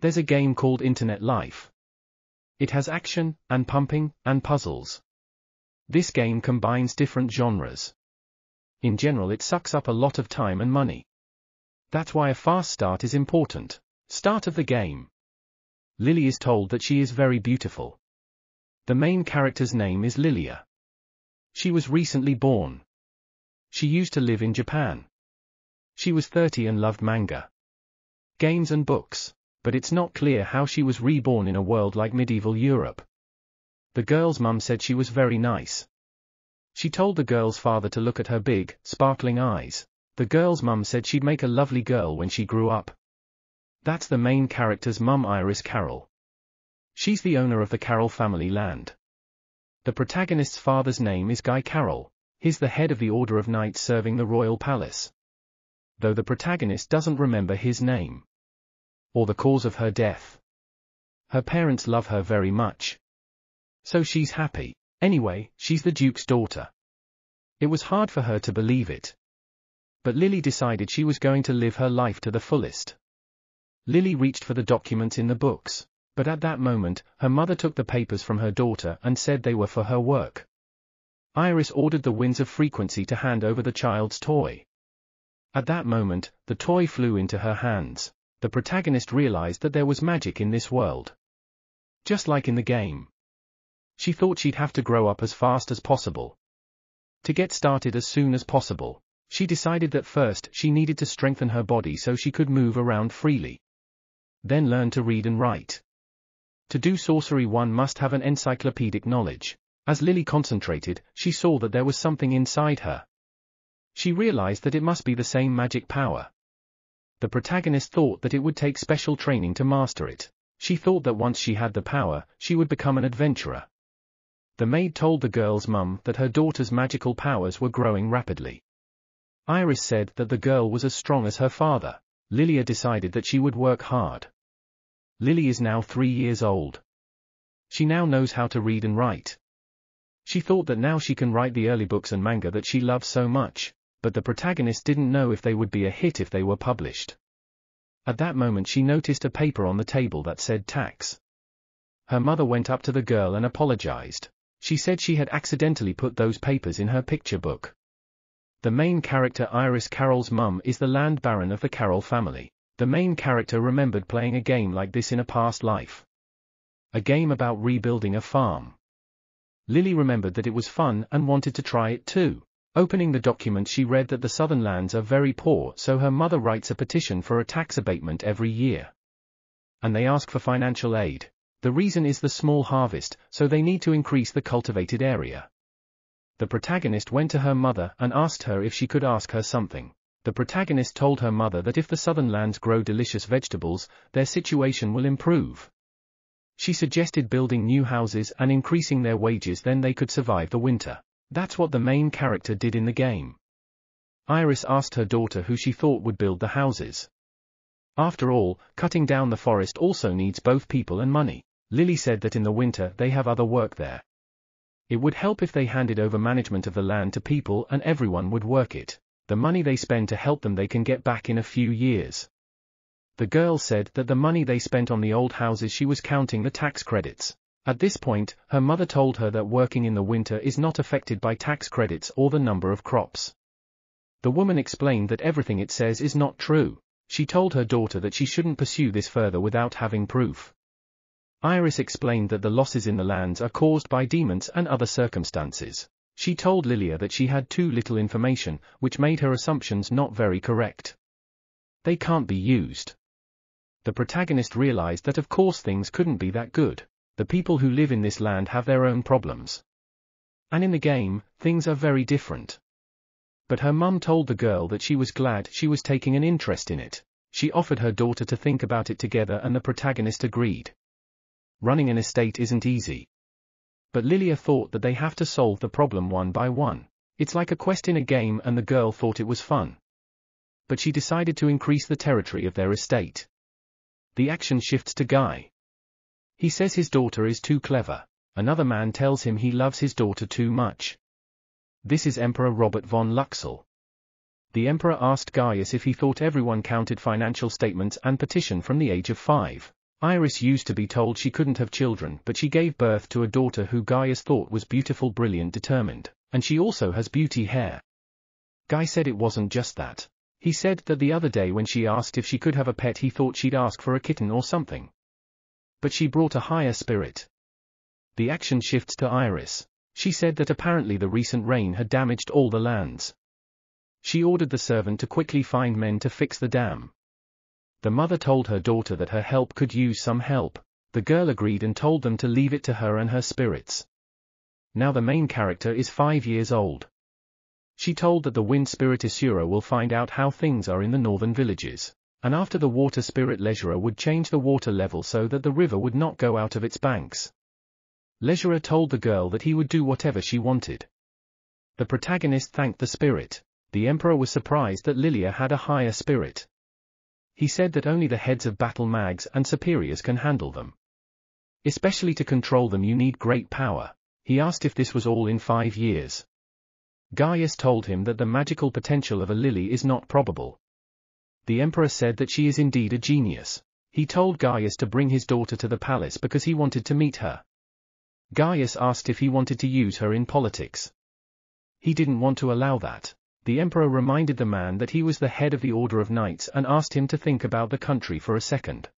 There's a game called Internet Life. It has action, and pumping, and puzzles. This game combines different genres. In general, it sucks up a lot of time and money. That's why a fast start is important. Start of the game. Lily is told that she is very beautiful. The main character's name is Lilia. She was recently born. She used to live in Japan. She was 30 and loved manga, games and books, but it's not clear how she was reborn in a world like medieval Europe. The girl's mum said she was very nice. She told the girl's father to look at her big, sparkling eyes. The girl's mum said she'd make a lovely girl when she grew up. That's the main character's mum, Iris Carroll. She's the owner of the Carroll family land. The protagonist's father's name is Guy Carroll. He's the head of the Order of Knights serving the royal palace, though the protagonist doesn't remember his name or the cause of her death. Her parents love her very much, so she's happy. Anyway, she's the Duke's daughter. It was hard for her to believe it, but Lily decided she was going to live her life to the fullest. Lily reached for the documents in the books, but at that moment, her mother took the papers from her daughter and said they were for her work. Iris ordered the Winds of Frequency to hand over the child's toy. At that moment, the toy flew into her hands. The protagonist realized that there was magic in this world, just like in the game. She thought she'd have to grow up as fast as possible, to get started as soon as possible. She decided that first she needed to strengthen her body so she could move around freely, then learn to read and write. To do sorcery, one must have an encyclopedic knowledge. As Lily concentrated, she saw that there was something inside her. She realized that it must be the same magic power. The protagonist thought that it would take special training to master it. She thought that once she had the power, she would become an adventurer. The maid told the girl's mum that her daughter's magical powers were growing rapidly. Iris said that the girl was as strong as her father. Lilia decided that she would work hard. Lily is now 3 years old. She now knows how to read and write. She thought that now she can write the early books and manga that she loves so much, but the protagonist didn't know if they would be a hit if they were published. At that moment, she noticed a paper on the table that said tax. Her mother went up to the girl and apologized. She said she had accidentally put those papers in her picture book. The main character, Iris Carroll's mum, is the land baron of the Carroll family. The main character remembered playing a game like this in a past life, a game about rebuilding a farm. Lily remembered that it was fun and wanted to try it too. Opening the document, she read that the southern lands are very poor, so her mother writes a petition for a tax abatement every year, and they ask for financial aid. The reason is the small harvest, so they need to increase the cultivated area. The protagonist went to her mother and asked her if she could ask her something. The protagonist told her mother that if the southern lands grow delicious vegetables, their situation will improve. She suggested building new houses and increasing their wages, then they could survive the winter. That's what the main character did in the game. Iris asked her daughter who she thought would build the houses. After all, cutting down the forest also needs both people and money. Lily said that in the winter they have other work there. It would help if they handed over management of the land to people and everyone would work it. The money they spend to help them they can get back in a few years. The girl said that the money they spent on the old houses, she was counting the tax credits. At this point, her mother told her that working in the winter is not affected by tax credits or the number of crops. The woman explained that everything it says is not true. She told her daughter that she shouldn't pursue this further without having proof. Iris explained that the losses in the lands are caused by demons and other circumstances. She told Lilia that she had too little information, which made her assumptions not very correct. They can't be used. The protagonist realized that of course things couldn't be that good. The people who live in this land have their own problems, and in the game, things are very different. But her mum told the girl that she was glad she was taking an interest in it. She offered her daughter to think about it together and the protagonist agreed. Running an estate isn't easy, but Lilia thought that they have to solve the problem one by one. It's like a quest in a game, and the girl thought it was fun, but she decided to increase the territory of their estate. The action shifts to Guy. He says his daughter is too clever. Another man tells him he loves his daughter too much. This is Emperor Robert von Ruxel. The Emperor asked Gaius if he thought everyone counted financial statements and petition from the age of 5. Iris used to be told she couldn't have children, but she gave birth to a daughter who Gaius thought was beautiful, brilliant, determined, and she also has beauty hair. Guy said it wasn't just that. He said that the other day when she asked if she could have a pet, he thought she'd ask for a kitten or something. But she brought a higher spirit. The action shifts to Iris. She said that apparently the recent rain had damaged all the lands. She ordered the servant to quickly find men to fix the dam. The mother told her daughter that her help could use some help. The girl agreed and told them to leave it to her and her spirits. Now the main character is 5 years old. She told that the wind spirit Isura will find out how things are in the northern villages, and after the water spirit Lezura would change the water level so that the river would not go out of its banks. Lezura told the girl that he would do whatever she wanted. The protagonist thanked the spirit. The emperor was surprised that Lilia had a higher spirit. He said that only the heads of battle mags and superiors can handle them. Especially to control them you need great power. He asked if this was all in 5 years. Gaius told him that the magical potential of a lily is not probable. The emperor said that she is indeed a genius. He told Gaius to bring his daughter to the palace because he wanted to meet her. Gaius asked if he wanted to use her in politics. He didn't want to allow that. The emperor reminded the man that he was the head of the Order of Knights and asked him to think about the country for a second.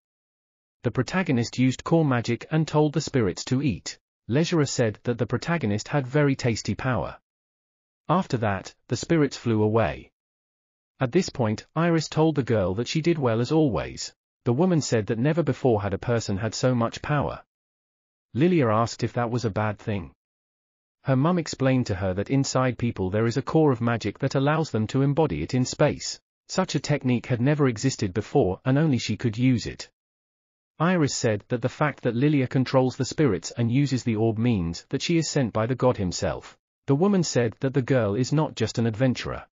The protagonist used core magic and told the spirits to eat. Lezura said that the protagonist had very tasty power. After that, the spirits flew away. At this point, Iris told the girl that she did well as always. The woman said that never before had a person had so much power. Lilia asked if that was a bad thing. Her mum explained to her that inside people there is a core of magic that allows them to embody it in space. Such a technique had never existed before and only she could use it. Iris said that the fact that Lilia controls the spirits and uses the orb means that she is sent by the god himself. The woman said that the girl is not just an adventurer.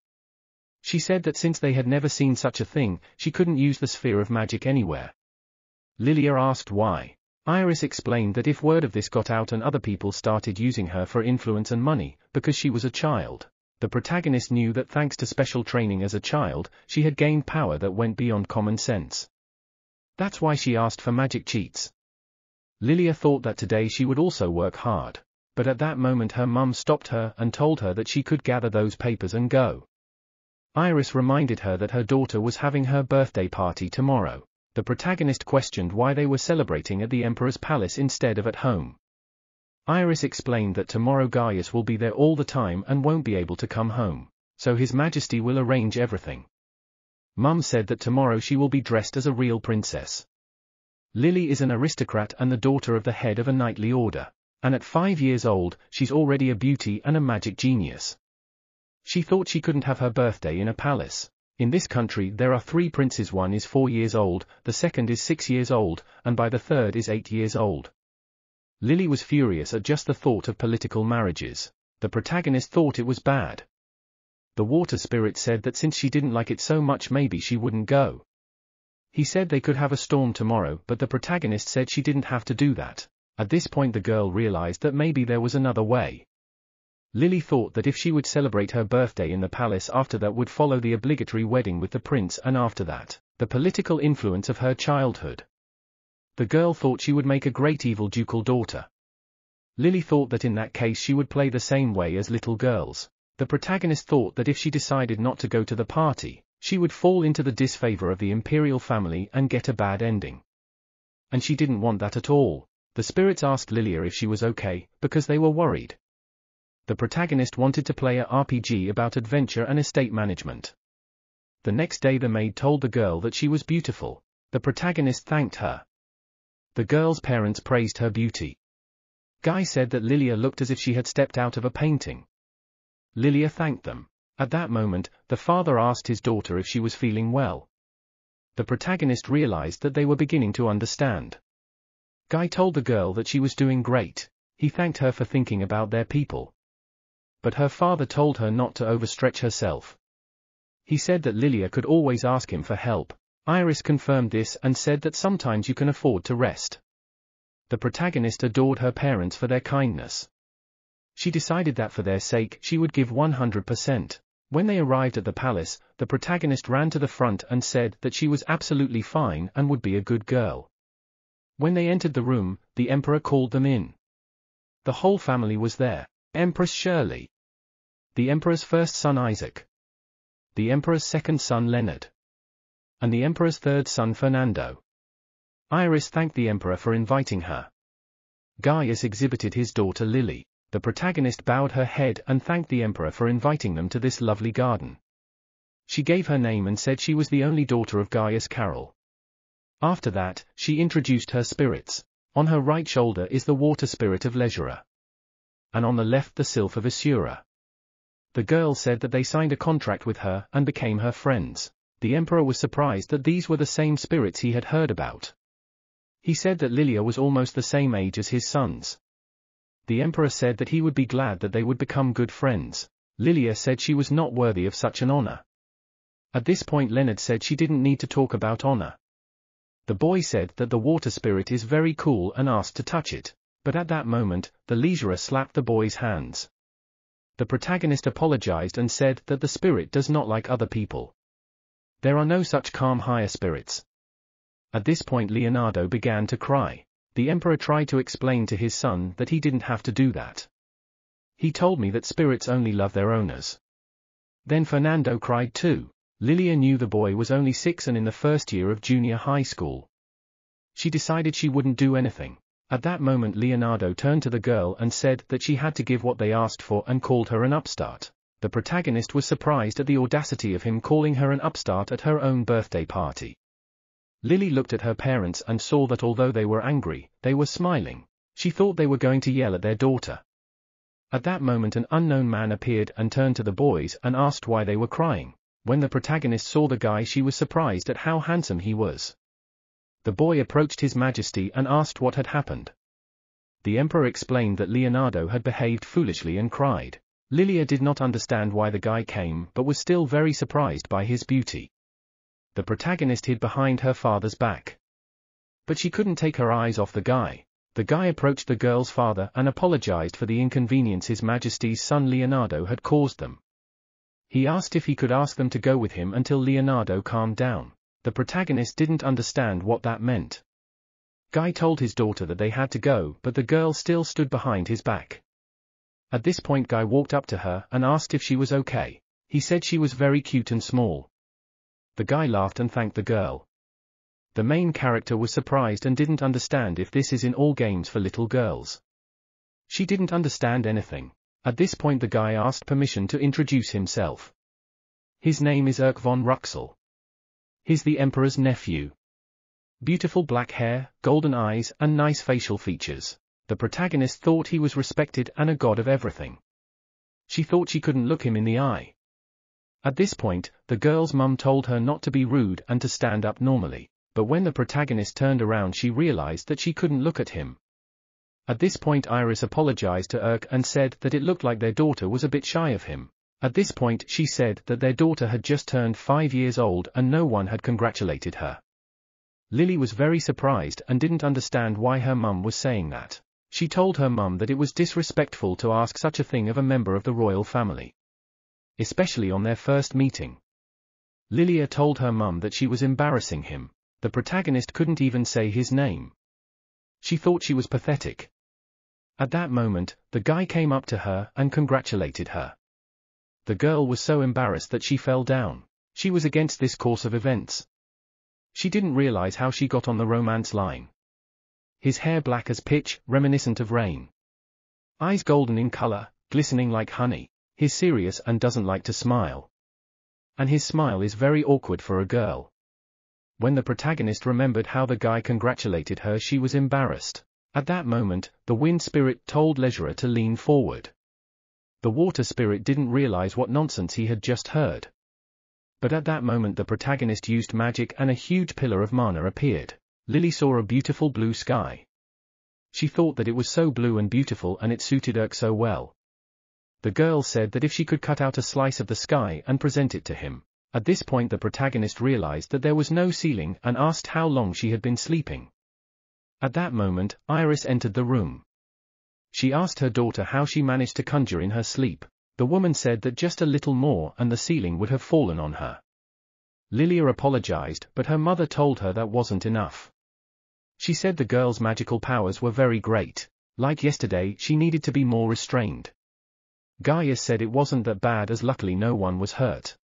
She said that since they had never seen such a thing, she couldn't use the sphere of magic anywhere. Lilia asked why. Iris explained that if word of this got out and other people started using her for influence and money, because she was a child, the protagonist knew that thanks to special training as a child, she had gained power that went beyond common sense. That's why she asked for magic cheats. Lilia thought that today she would also work hard. But at that moment her mum stopped her and told her that she could gather those papers and go. Iris reminded her that her daughter was having her birthday party tomorrow. The protagonist questioned why they were celebrating at the Emperor's palace instead of at home. Iris explained that tomorrow Gaius will be there all the time and won't be able to come home, so His Majesty will arrange everything. Mum said that tomorrow she will be dressed as a real princess. Lily is an aristocrat and the daughter of the head of a knightly order. And at 5 years old, she's already a beauty and a magic genius. She thought she couldn't have her birthday in a palace. In this country there are 3 princes. One is 4 years old, the second is 6 years old, and by the third is 8 years old. Lily was furious at just the thought of political marriages. The protagonist thought it was bad. The water spirit said that since she didn't like it so much, maybe she wouldn't go. He said they could have a storm tomorrow, but the protagonist said she didn't have to do that. At this point the girl realized that maybe there was another way. Lily thought that if she would celebrate her birthday in the palace, after that would follow the obligatory wedding with the prince, and after that, the political influence of her childhood. The girl thought she would make a great evil ducal daughter. Lily thought that in that case she would play the same way as little girls. The protagonist thought that if she decided not to go to the party, she would fall into the disfavor of the imperial family and get a bad ending. And she didn't want that at all. The spirits asked Lilia if she was okay, because they were worried. The protagonist wanted to play a RPG about adventure and estate management. The next day the maid told the girl that she was beautiful. The protagonist thanked her. The girl's parents praised her beauty. Guy said that Lilia looked as if she had stepped out of a painting. Lilia thanked them. At that moment, the father asked his daughter if she was feeling well. The protagonist realized that they were beginning to understand. Guy told the girl that she was doing great. He thanked her for thinking about their people. But her father told her not to overstretch herself. He said that Lilia could always ask him for help. Iris confirmed this and said that sometimes you can afford to rest. The protagonist adored her parents for their kindness. She decided that for their sake she would give 100%. When they arrived at the palace, the protagonist ran to the front and said that she was absolutely fine and would be a good girl. When they entered the room, the Emperor called them in. The whole family was there. Empress Shirley. The Emperor's first son Isaac. The Emperor's second son Leonard. And the Emperor's third son Fernando. Iris thanked the Emperor for inviting her. Gaius exhibited his daughter Lily. The protagonist bowed her head and thanked the Emperor for inviting them to this lovely garden. She gave her name and said she was the only daughter of Gaius Carroll. After that, she introduced her spirits. On her right shoulder is the water spirit of Lezura, and on the left the sylph of Isura. The girl said that they signed a contract with her and became her friends. The Emperor was surprised that these were the same spirits he had heard about. He said that Lilia was almost the same age as his sons. The Emperor said that he would be glad that they would become good friends. Lilia said she was not worthy of such an honor. At this point Leonard said she didn't need to talk about honor. The boy said that the water spirit is very cool and asked to touch it, but at that moment, the Lezura slapped the boy's hands. The protagonist apologized and said that the spirit does not like other people. There are no such calm higher spirits. At this point Leonardo began to cry. The Emperor tried to explain to his son that he didn't have to do that. He told me that spirits only love their owners. Then Fernando cried too. Lilia knew the boy was only 6 and in the first year of junior high school. She decided she wouldn't do anything. At that moment Leonardo turned to the girl and said that she had to give what they asked for and called her an upstart. The protagonist was surprised at the audacity of him calling her an upstart at her own birthday party. Lily looked at her parents and saw that although they were angry, they were smiling. She thought they were going to yell at their daughter. At that moment an unknown man appeared and turned to the boys and asked why they were crying. When the protagonist saw the guy she was surprised at how handsome he was. The boy approached His Majesty and asked what had happened. The Emperor explained that Leonardo had behaved foolishly and cried. Lilia did not understand why the guy came but was still very surprised by his beauty. The protagonist hid behind her father's back. But she couldn't take her eyes off the guy. The guy approached the girl's father and apologized for the inconvenience His Majesty's son Leonardo had caused them. He asked if he could ask them to go with him until Leonardo calmed down. The protagonist didn't understand what that meant. Guy told his daughter that they had to go, but the girl still stood behind his back. At this point Guy walked up to her and asked if she was okay. He said she was very cute and small. The guy laughed and thanked the girl. The main character was surprised and didn't understand if this is in all games for little girls. She didn't understand anything. At this point the guy asked permission to introduce himself. His name is Urk von Ruxel. He's the Emperor's nephew. Beautiful black hair, golden eyes and nice facial features. The protagonist thought he was respected and a god of everything. She thought she couldn't look him in the eye. At this point, the girl's mum told her not to be rude and to stand up normally, but when the protagonist turned around she realized that she couldn't look at him. At this point Iris apologized to Urk and said that it looked like their daughter was a bit shy of him. At this point she said that their daughter had just turned 5 years old and no one had congratulated her. Lily was very surprised and didn't understand why her mum was saying that. She told her mum that it was disrespectful to ask such a thing of a member of the royal family. Especially on their first meeting. Lilia told her mum that she was embarrassing him. The protagonist couldn't even say his name. She thought she was pathetic. At that moment, the guy came up to her and congratulated her. The girl was so embarrassed that she fell down. She was against this course of events. She didn't realize how she got on the romance line. His hair black as pitch, reminiscent of rain. Eyes golden in color, glistening like honey. He's serious and doesn't like to smile. And his smile is very awkward for a girl. When the protagonist remembered how the guy congratulated her she was embarrassed. At that moment, the wind spirit told Lezura to lean forward. The water spirit didn't realize what nonsense he had just heard. But at that moment the protagonist used magic and a huge pillar of mana appeared. Lily saw a beautiful blue sky. She thought that it was so blue and beautiful and it suited Urk so well. The girl said that if she could cut out a slice of the sky and present it to him. At this point the protagonist realized that there was no ceiling and asked how long she had been sleeping. At that moment, Iris entered the room. She asked her daughter how she managed to conjure in her sleep. The woman said that just a little more and the ceiling would have fallen on her. Lilia apologized, but her mother told her that wasn't enough. She said the girl's magical powers were very great. Like yesterday, she needed to be more restrained. Gaia said it wasn't that bad as luckily no one was hurt.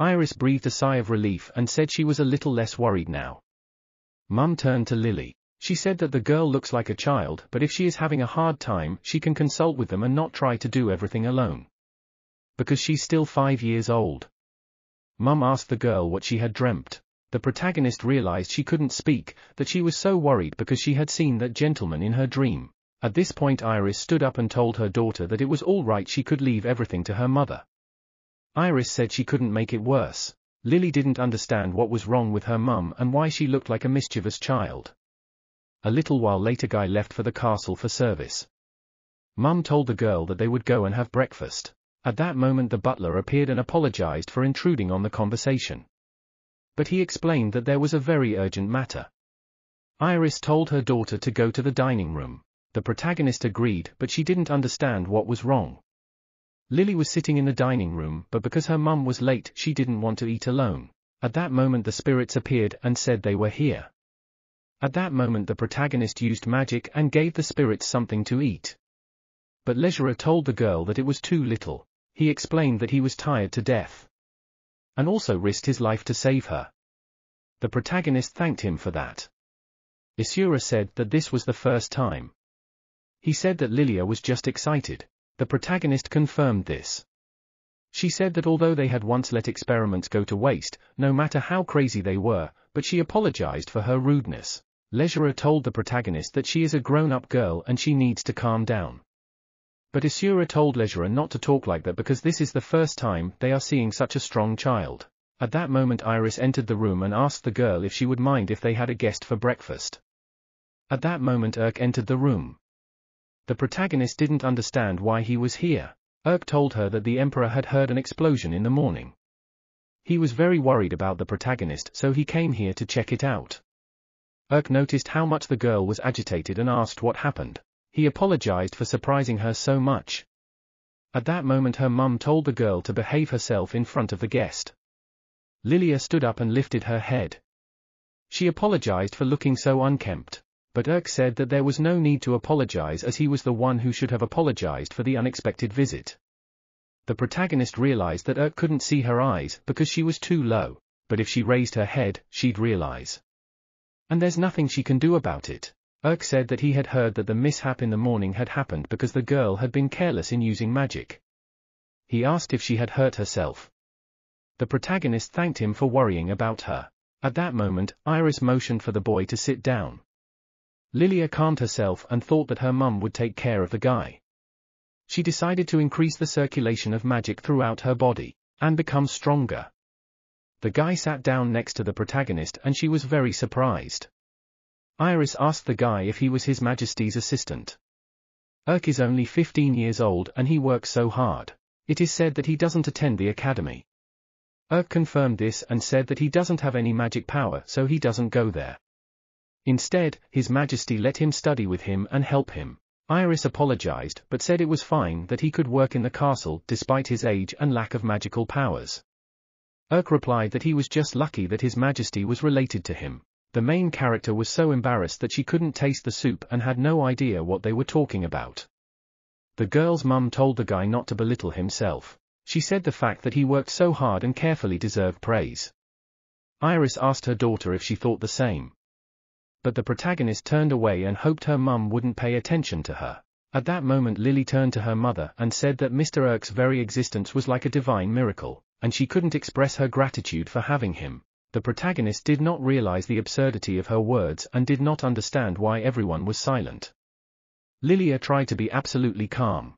Iris breathed a sigh of relief and said she was a little less worried now. Mum turned to Lily. She said that the girl looks like a child, but if she is having a hard time, she can consult with them and not try to do everything alone. Because she's still 5 years old. Mum asked the girl what she had dreamt. The protagonist realized she couldn't speak, that she was so worried because she had seen that gentleman in her dream. At this point Iris stood up and told her daughter that it was all right, she could leave everything to her mother. Iris said she couldn't make it worse. Lily didn't understand what was wrong with her mum and why she looked like a mischievous child. A little while later Guy left for the castle for service. Mum told the girl that they would go and have breakfast. At that moment the butler appeared and apologized for intruding on the conversation. But he explained that there was a very urgent matter. Iris told her daughter to go to the dining room. The protagonist agreed, but she didn't understand what was wrong. Lily was sitting in the dining room, but because her mum was late, she didn't want to eat alone. At that moment the spirits appeared and said they were here. At that moment the protagonist used magic and gave the spirits something to eat. But Lezura told the girl that it was too little. He explained that he was tired to death, and also risked his life to save her. The protagonist thanked him for that. Isura said that this was the first time. He said that Lilia was just excited. The protagonist confirmed this. She said that although they had once let experiments go to waste, no matter how crazy they were, but she apologized for her rudeness. Lezura told the protagonist that she is a grown-up girl and she needs to calm down. But Isura told Lezura not to talk like that because this is the first time they are seeing such a strong child. At that moment Iris entered the room and asked the girl if she would mind if they had a guest for breakfast. At that moment Urk entered the room. The protagonist didn't understand why he was here. Urk told her that the Emperor had heard an explosion in the morning. He was very worried about the protagonist, so he came here to check it out. Urk noticed how much the girl was agitated and asked what happened. He apologized for surprising her so much. At that moment her mum told the girl to behave herself in front of the guest. Lilia stood up and lifted her head. She apologized for looking so unkempt, but Urk said that there was no need to apologize as he was the one who should have apologized for the unexpected visit. The protagonist realized that Urk couldn't see her eyes because she was too low, but if she raised her head, she'd realize. And there's nothing she can do about it. Urk said that he had heard that the mishap in the morning had happened because the girl had been careless in using magic. He asked if she had hurt herself. The protagonist thanked him for worrying about her. At that moment, Iris motioned for the boy to sit down. Lilia calmed herself and thought that her mum would take care of the guy. She decided to increase the circulation of magic throughout her body, and become stronger. The guy sat down next to the protagonist and she was very surprised. Iris asked the guy if he was His Majesty's assistant. Urk is only 15 years old and he works so hard. It is said that he doesn't attend the academy. Urk confirmed this and said that he doesn't have any magic power, so he doesn't go there. Instead, His Majesty let him study with him and help him. Iris apologized but said it was fine that he could work in the castle despite his age and lack of magical powers. Urk replied that he was just lucky that His Majesty was related to him. The main character was so embarrassed that she couldn't taste the soup and had no idea what they were talking about. The girl's mum told the guy not to belittle himself. She said the fact that he worked so hard and carefully deserved praise. Iris asked her daughter if she thought the same. But the protagonist turned away and hoped her mum wouldn't pay attention to her. At that moment Lily turned to her mother and said that Mr. Urk's very existence was like a divine miracle, and she couldn't express her gratitude for having him. The protagonist did not realize the absurdity of her words and did not understand why everyone was silent. Lilia tried to be absolutely calm.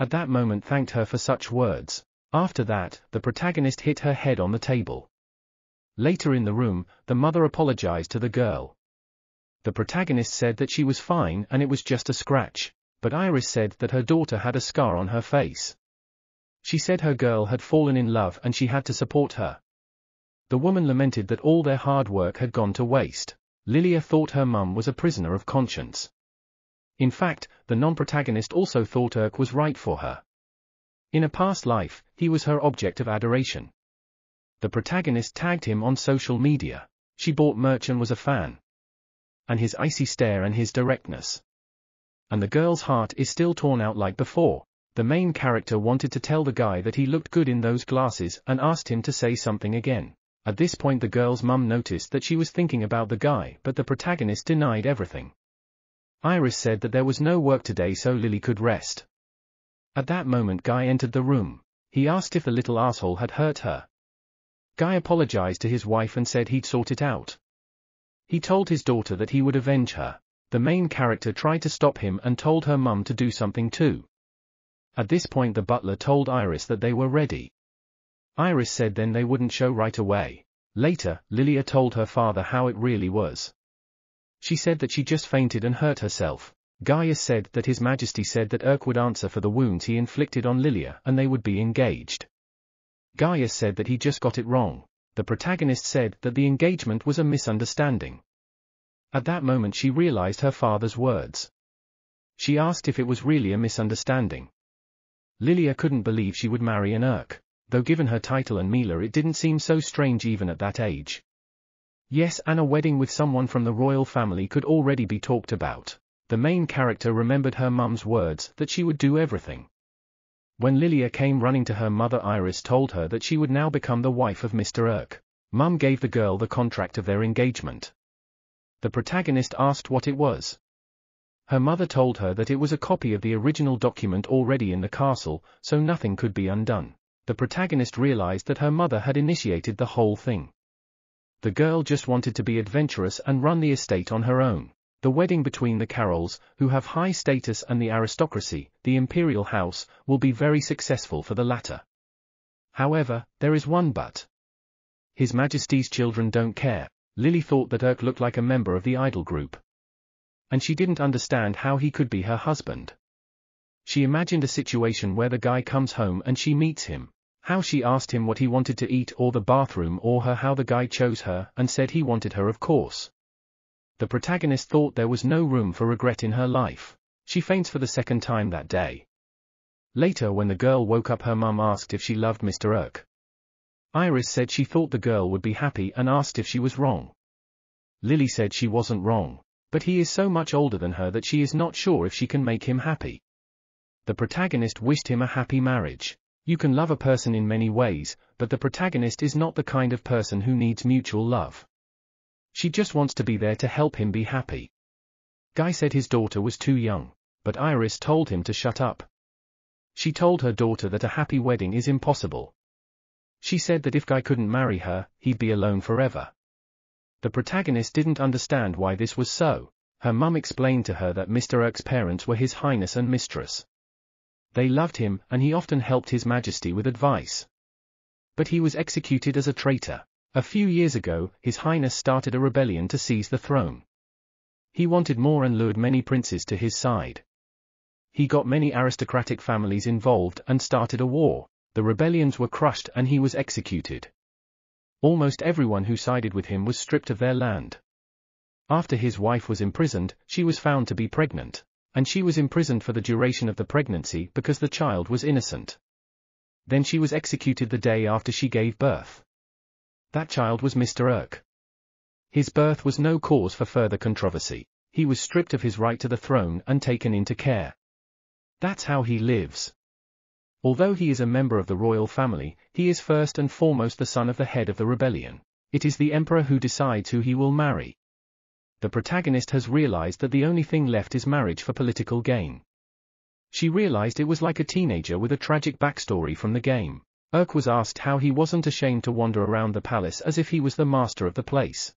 At that moment thanked her for such words. After that, the protagonist hit her head on the table. Later in the room, the mother apologized to the girl. The protagonist said that she was fine and it was just a scratch, but Iris said that her daughter had a scar on her face. She said her girl had fallen in love and she had to support her. The woman lamented that all their hard work had gone to waste. Lilia thought her mum was a prisoner of conscience. In fact, the non-protagonist also thought Urk was right for her. In a past life, he was her object of adoration. The protagonist tagged him on social media. She bought merch and was a fan. and his icy stare and his directness. And the girl's heart is still torn out like before. The main character wanted to tell the guy that he looked good in those glasses and asked him to say something again. At this point the girl's mum noticed that she was thinking about the guy, but the protagonist denied everything. Iris said that there was no work today so Lily could rest. At that moment Guy entered the room. He asked if the little asshole had hurt her. Guy apologized to his wife and said he'd sort it out. He told his daughter that he would avenge her. The main character tried to stop him and told her mum to do something too. At this point the butler told Iris that they were ready. Iris said then they wouldn't show right away. Later, Lilia told her father how it really was. She said that she just fainted and hurt herself. Guy said that His Majesty said that Urk would answer for the wounds he inflicted on Lilia and they would be engaged. Guy said that he just got it wrong. The protagonist said that the engagement was a misunderstanding. At that moment she realized her father's words. She asked if it was really a misunderstanding. Lilia couldn't believe she would marry an Urk, though given her title and Mila it didn't seem so strange even at that age. Yes, and a wedding with someone from the royal family could already be talked about. The main character remembered her mum's words that she would do everything. When Lilia came running to her mother, Iris told her that she would now become the wife of Mr. Urk. Mum gave the girl the contract of their engagement. The protagonist asked what it was. Her mother told her that it was a copy of the original document already in the castle, so nothing could be undone. The protagonist realized that her mother had initiated the whole thing. The girl just wanted to be adventurous and run the estate on her own. The wedding between the Carrolls, who have high status, and the aristocracy, the imperial house, will be very successful for the latter. However, there is one but. His Majesty's children don't care. Lily thought that Urk looked like a member of the idol group. And she didn't understand how he could be her husband. She imagined a situation where the guy comes home and she meets him. How she asked him what he wanted to eat or the bathroom or her, how the guy chose her and said he wanted her, of course. The protagonist thought there was no room for regret in her life. She faints for the second time that day. Later, when the girl woke up, her mum asked if she loved Mr. Urk. Iris said she thought the girl would be happy and asked if she was wrong. Lily said she wasn't wrong, but he is so much older than her that she is not sure if she can make him happy. The protagonist wished him a happy marriage. You can love a person in many ways, but the protagonist is not the kind of person who needs mutual love. She just wants to be there to help him be happy. Guy said his daughter was too young, but Iris told him to shut up. She told her daughter that a happy wedding is impossible. She said that if Guy couldn't marry her, he'd be alone forever. The protagonist didn't understand why this was so. Her mum explained to her that Mr. Urk's parents were His Highness and Mistress. They loved him and he often helped His Majesty with advice. But he was executed as a traitor. A few years ago, His Highness started a rebellion to seize the throne. He wanted more and lured many princes to his side. He got many aristocratic families involved and started a war. The rebellions were crushed and he was executed. Almost everyone who sided with him was stripped of their land. After his wife was imprisoned, she was found to be pregnant. And she was imprisoned for the duration of the pregnancy because the child was innocent. Then she was executed the day after she gave birth. That child was Mr. Urk. His birth was no cause for further controversy. He was stripped of his right to the throne and taken into care. That's how he lives. Although he is a member of the royal family, he is first and foremost the son of the head of the rebellion. It is the emperor who decides who he will marry. The protagonist has realized that the only thing left is marriage for political gain. She realized it was like a teenager with a tragic backstory from the game. Urk was asked how he wasn't ashamed to wander around the palace as if he was the master of the place.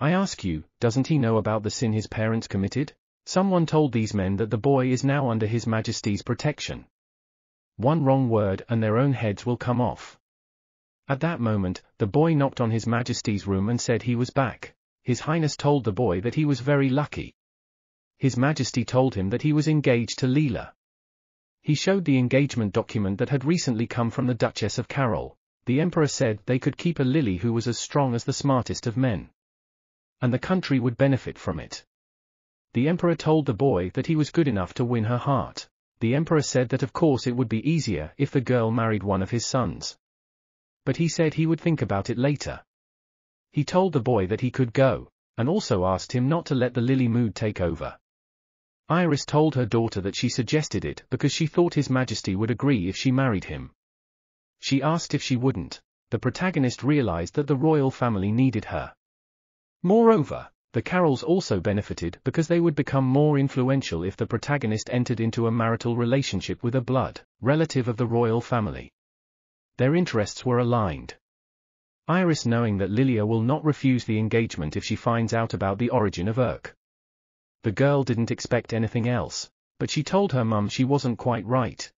I ask you, doesn't he know about the sin his parents committed? Someone told these men that the boy is now under His Majesty's protection. One wrong word and their own heads will come off. At that moment, the boy knocked on His Majesty's room and said he was back. His Highness told the boy that he was very lucky. His Majesty told him that he was engaged to Lilia. He showed the engagement document that had recently come from the Duchess of Carroll. The Emperor said they could keep a Lily who was as strong as the smartest of men. And the country would benefit from it. The Emperor told the boy that he was good enough to win her heart. The Emperor said that of course it would be easier if the girl married one of his sons. But he said he would think about it later. He told the boy that he could go. and also asked him not to let the Lily mood take over. Iris told her daughter that she suggested it because she thought His Majesty would agree if she married him. She asked if she wouldn't. The protagonist realized that the royal family needed her. Moreover, the Carrolls also benefited because they would become more influential if the protagonist entered into a marital relationship with a blood relative of the royal family. Their interests were aligned. Iris, knowing that Lilia will not refuse the engagement if she finds out about the origin of Urk. The girl didn't expect anything else, but she told her mum she wasn't quite right.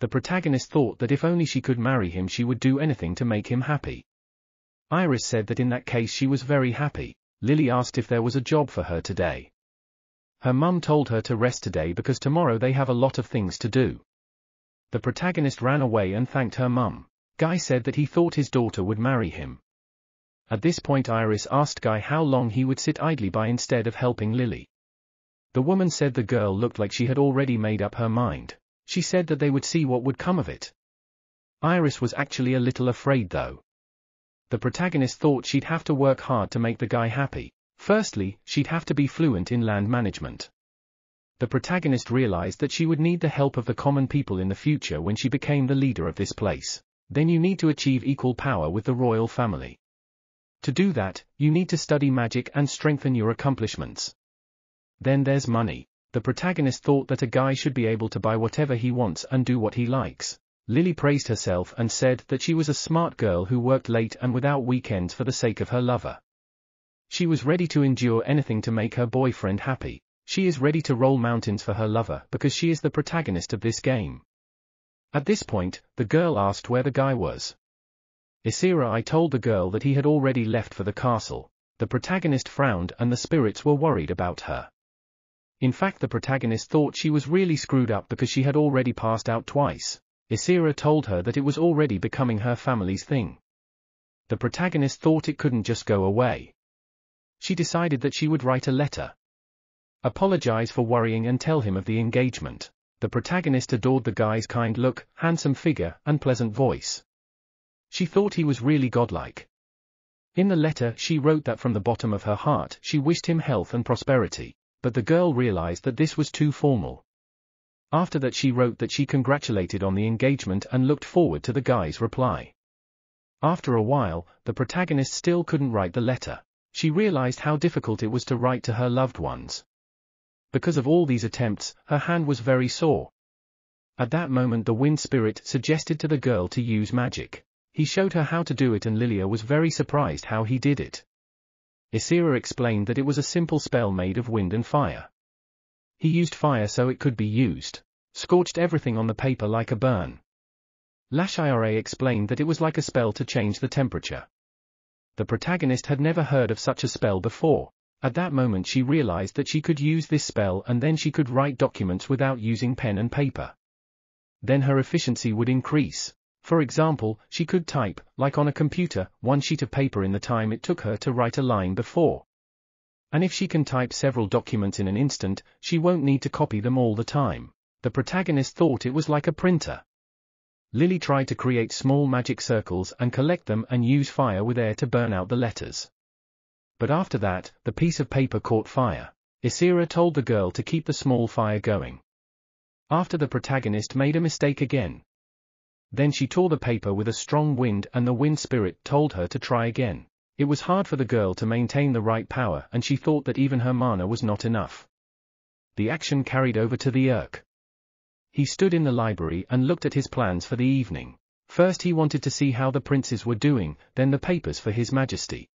The protagonist thought that if only she could marry him she would do anything to make him happy. Iris said that in that case she was very happy. Lily asked if there was a job for her today. Her mum told her to rest today because tomorrow they have a lot of things to do. The protagonist ran away and thanked her mum. Guy said that he thought his daughter would marry him. At this point Iris asked Guy how long he would sit idly by instead of helping Lily. The woman said the girl looked like she had already made up her mind. She said that they would see what would come of it. Iris was actually a little afraid though. The protagonist thought she'd have to work hard to make the guy happy. Firstly, she'd have to be fluent in land management. The protagonist realized that she would need the help of the common people in the future when she became the leader of this place. Then you need to achieve equal power with the royal family. To do that, you need to study magic and strengthen your accomplishments. Then there's money. The protagonist thought that a guy should be able to buy whatever he wants and do what he likes. Lily praised herself and said that she was a smart girl who worked late and without weekends for the sake of her lover. She was ready to endure anything to make her boyfriend happy. She is ready to roll mountains for her lover because she is the protagonist of this game. At this point, the girl asked where the guy was. Isura, I told the girl that he had already left for the castle. The protagonist frowned and the spirits were worried about her. In fact, the protagonist thought she was really screwed up because she had already passed out twice. Isura told her that it was already becoming her family's thing. The protagonist thought it couldn't just go away. She decided that she would write a letter. Apologize for worrying and tell him of the engagement. The protagonist adored the guy's kind look, handsome figure, and pleasant voice. She thought he was really godlike. In the letter she wrote that from the bottom of her heart she wished him health and prosperity, but the girl realized that this was too formal. After that she wrote that she congratulated on the engagement and looked forward to the guy's reply. After a while, the protagonist still couldn't write the letter. She realized how difficult it was to write to her loved ones. Because of all these attempts, her hand was very sore. At that moment the wind spirit suggested to the girl to use magic. He showed her how to do it and Lilia was very surprised how he did it. Isura explained that it was a simple spell made of wind and fire. He used fire so it could be used. Scorched everything on the paper like a burn. Lashira explained that it was like a spell to change the temperature. The protagonist had never heard of such a spell before. At that moment she realized that she could use this spell and then she could write documents without using pen and paper. Then her efficiency would increase. For example, she could type, like on a computer, one sheet of paper in the time it took her to write a line before. And if she can type several documents in an instant, she won't need to copy them all the time. The protagonist thought it was like a printer. Lily tried to create small magic circles and collect them and use fire with air to burn out the letters. But after that, the piece of paper caught fire. Isura told the girl to keep the small fire going. After the protagonist made a mistake again. Then she tore the paper with a strong wind and the wind spirit told her to try again. It was hard for the girl to maintain the right power and she thought that even her mana was not enough. The action carried over to the Urk. He stood in the library and looked at his plans for the evening. First he wanted to see how the princes were doing, then the papers for His Majesty.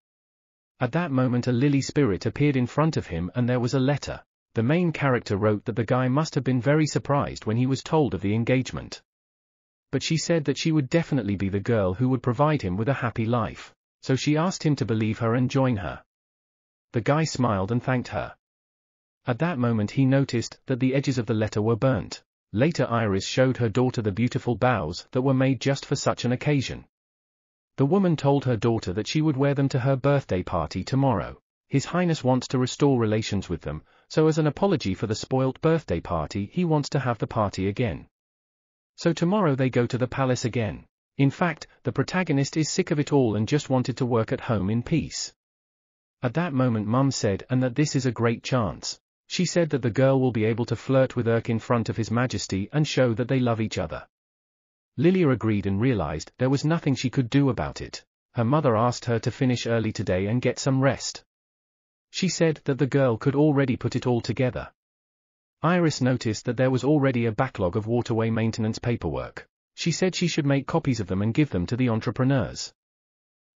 At that moment a Lily spirit appeared in front of him and there was a letter. The main character wrote that the guy must have been very surprised when he was told of the engagement. But she said that she would definitely be the girl who would provide him with a happy life. So she asked him to believe her and join her. The guy smiled and thanked her. At that moment he noticed that the edges of the letter were burnt. Later Iris showed her daughter the beautiful bows that were made just for such an occasion. The woman told her daughter that she would wear them to her birthday party tomorrow. His Highness wants to restore relations with them, so as an apology for the spoilt birthday party he wants to have the party again. So tomorrow they go to the palace again. In fact, the protagonist is sick of it all and just wanted to work at home in peace. At that moment Mum said, and that this is a great chance. She said that the girl will be able to flirt with Urk in front of His Majesty and show that they love each other. Lilia agreed and realized there was nothing she could do about it. Her mother asked her to finish early today and get some rest. She said that the girl could already put it all together. Iris noticed that there was already a backlog of waterway maintenance paperwork. She said she should make copies of them and give them to the entrepreneurs.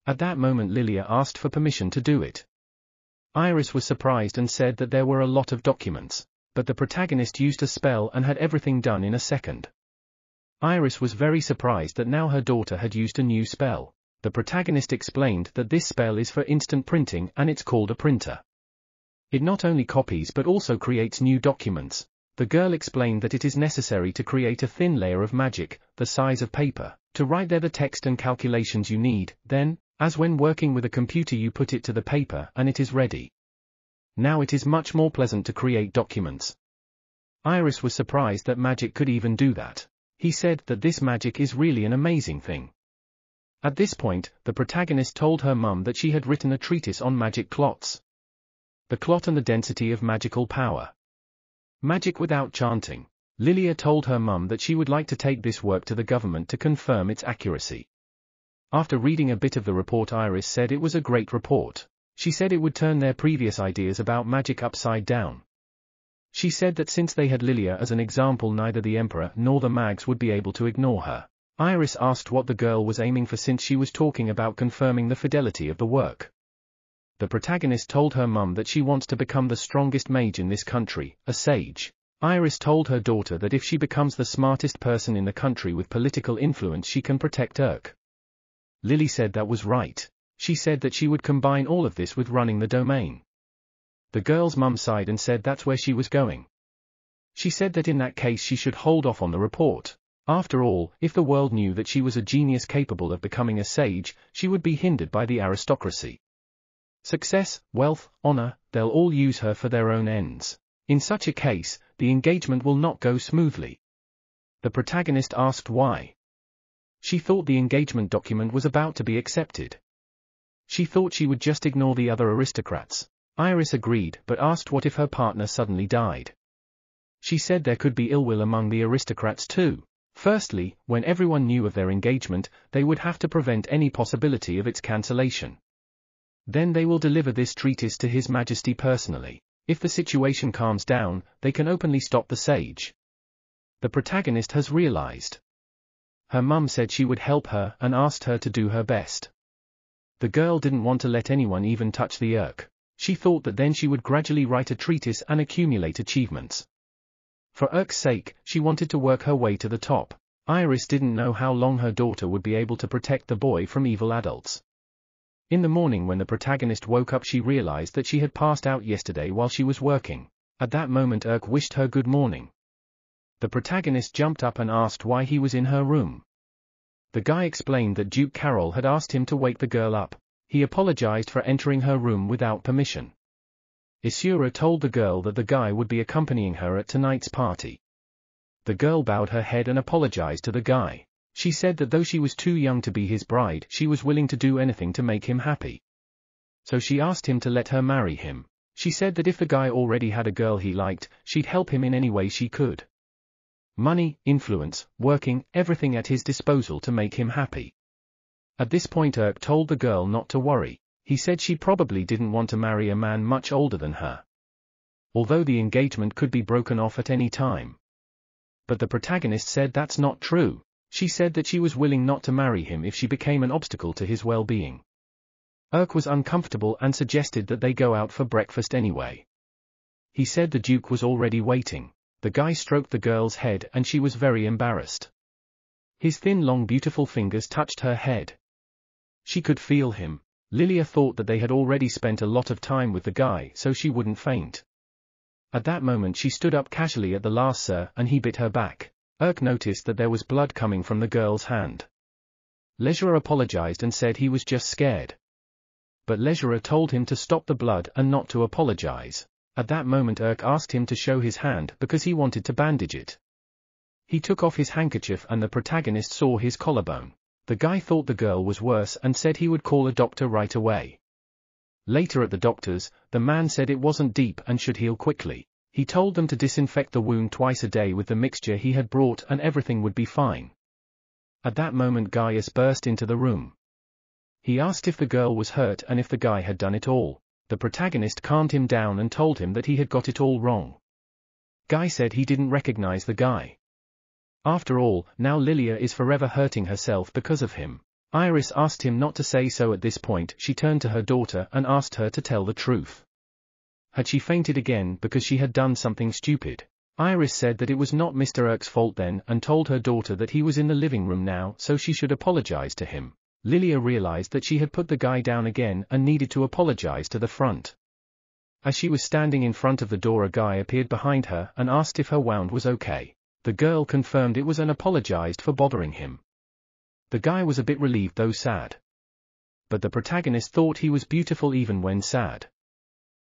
At that moment Lilia asked for permission to do it. Iris was surprised and said that there were a lot of documents, but the protagonist used a spell and had everything done in a second. Iris was very surprised that now her daughter had used a new spell. The protagonist explained that this spell is for instant printing and it's called a printer. It not only copies but also creates new documents. The girl explained that it is necessary to create a thin layer of magic, the size of paper, to write there the text and calculations you need, then, as when working with a computer you put it to the paper and it is ready. Now it is much more pleasant to create documents. Iris was surprised that magic could even do that. He said that this magic is really an amazing thing. At this point, the protagonist told her mum that she had written a treatise on magic clots. The Clot and the Density of Magical Power. Magic Without Chanting. Lilia told her mum that she would like to take this work to the government to confirm its accuracy. After reading a bit of the report, Iris said it was a great report. She said it would turn their previous ideas about magic upside down. She said that since they had Lilia as an example, neither the Emperor nor the mags would be able to ignore her. Iris asked what the girl was aiming for since she was talking about confirming the fidelity of the work. The protagonist told her mum that she wants to become the strongest mage in this country, a sage. Iris told her daughter that if she becomes the smartest person in the country with political influence she can protect Urk. Lilia said that was right. She said that she would combine all of this with running the domain. The girl's mum sighed and said that's where she was going. She said that in that case she should hold off on the report. After all, if the world knew that she was a genius capable of becoming a sage, she would be hindered by the aristocracy. Success, wealth, honor, they'll all use her for their own ends. In such a case, the engagement will not go smoothly. The protagonist asked why. She thought the engagement document was about to be accepted. She thought she would just ignore the other aristocrats. Iris agreed, but asked what if her partner suddenly died. She said there could be ill will among the aristocrats too. Firstly, when everyone knew of their engagement, they would have to prevent any possibility of its cancellation. Then they will deliver this treatise to His Majesty personally. If the situation calms down, they can openly stop the sage. The protagonist has realized. Her mum said she would help her and asked her to do her best. The girl didn't want to let anyone even touch the Urk. She thought that then she would gradually write a treatise and accumulate achievements. For Urk's sake, she wanted to work her way to the top. Iris didn't know how long her daughter would be able to protect the boy from evil adults. In the morning when the protagonist woke up she realized that she had passed out yesterday while she was working. At that moment Urk wished her good morning. The protagonist jumped up and asked why he was in her room. The guy explained that Duke Carroll had asked him to wake the girl up. He apologized for entering her room without permission. Isura told the girl that the guy would be accompanying her at tonight's party. The girl bowed her head and apologized to the guy. She said that though she was too young to be his bride, she was willing to do anything to make him happy. So she asked him to let her marry him. She said that if the guy already had a girl he liked, she'd help him in any way she could. Money, influence, working, everything at his disposal to make him happy. At this point Urk told the girl not to worry. He said she probably didn't want to marry a man much older than her, although the engagement could be broken off at any time. But the protagonist said that's not true. She said that she was willing not to marry him if she became an obstacle to his well-being. Urk was uncomfortable and suggested that they go out for breakfast anyway. He said the Duke was already waiting. The guy stroked the girl's head and she was very embarrassed. His thin long beautiful fingers touched her head. She could feel him. Lilia thought that they had already spent a lot of time with the guy so she wouldn't faint. At that moment she stood up casually at the last sir and he bit her back. Urk noticed that there was blood coming from the girl's hand. Lezura apologized and said he was just scared. But Lezura told him to stop the blood and not to apologize. At that moment Urk asked him to show his hand because he wanted to bandage it. He took off his handkerchief and the protagonist saw his collarbone. The guy thought the girl was worse and said he would call a doctor right away. Later at the doctor's, the man said it wasn't deep and should heal quickly. He told them to disinfect the wound twice a day with the mixture he had brought and everything would be fine. At that moment Gaius burst into the room. He asked if the girl was hurt and if the guy had done it all. The protagonist calmed him down and told him that he had got it all wrong. Guy said he didn't recognize the guy. After all, now Lilia is forever hurting herself because of him. Iris asked him not to say so at this point. She turned to her daughter and asked her to tell the truth. Had she fainted again because she had done something stupid? Iris said that it was not Mr. Urk's fault then and told her daughter that he was in the living room now, so she should apologize to him. Lilia realized that she had put the guy down again and needed to apologize to the front. As she was standing in front of the door, a guy appeared behind her and asked if her wound was okay. The girl confirmed it was and apologized for bothering him. The guy was a bit relieved though sad. But the protagonist thought he was beautiful even when sad.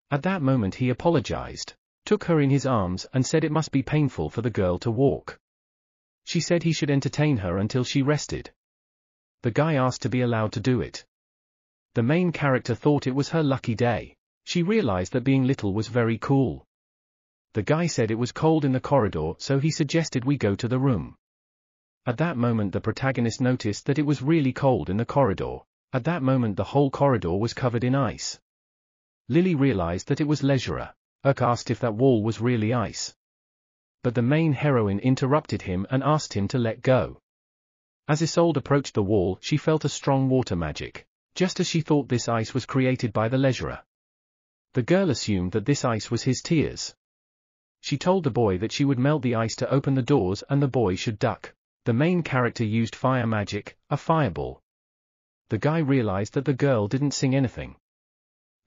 At that moment he apologized, took her in his arms and said it must be painful for the girl to walk. She said he should entertain her until she rested. The guy asked to be allowed to do it. The main character thought it was her lucky day. She realized that being little was very cool. The guy said it was cold in the corridor, so he suggested we go to the room. At that moment the protagonist noticed that it was really cold in the corridor. At that moment the whole corridor was covered in ice. Lily realized that it was Lezura. Urk asked if that wall was really ice. But the main heroine interrupted him and asked him to let go. As Isolde approached the wall, she felt a strong water magic. Just as she thought, this ice was created by the Lezura. The girl assumed that this ice was his tears. She told the boy that she would melt the ice to open the doors and the boy should duck. The main character used fire magic, a fireball. The guy realized that the girl didn't sing anything.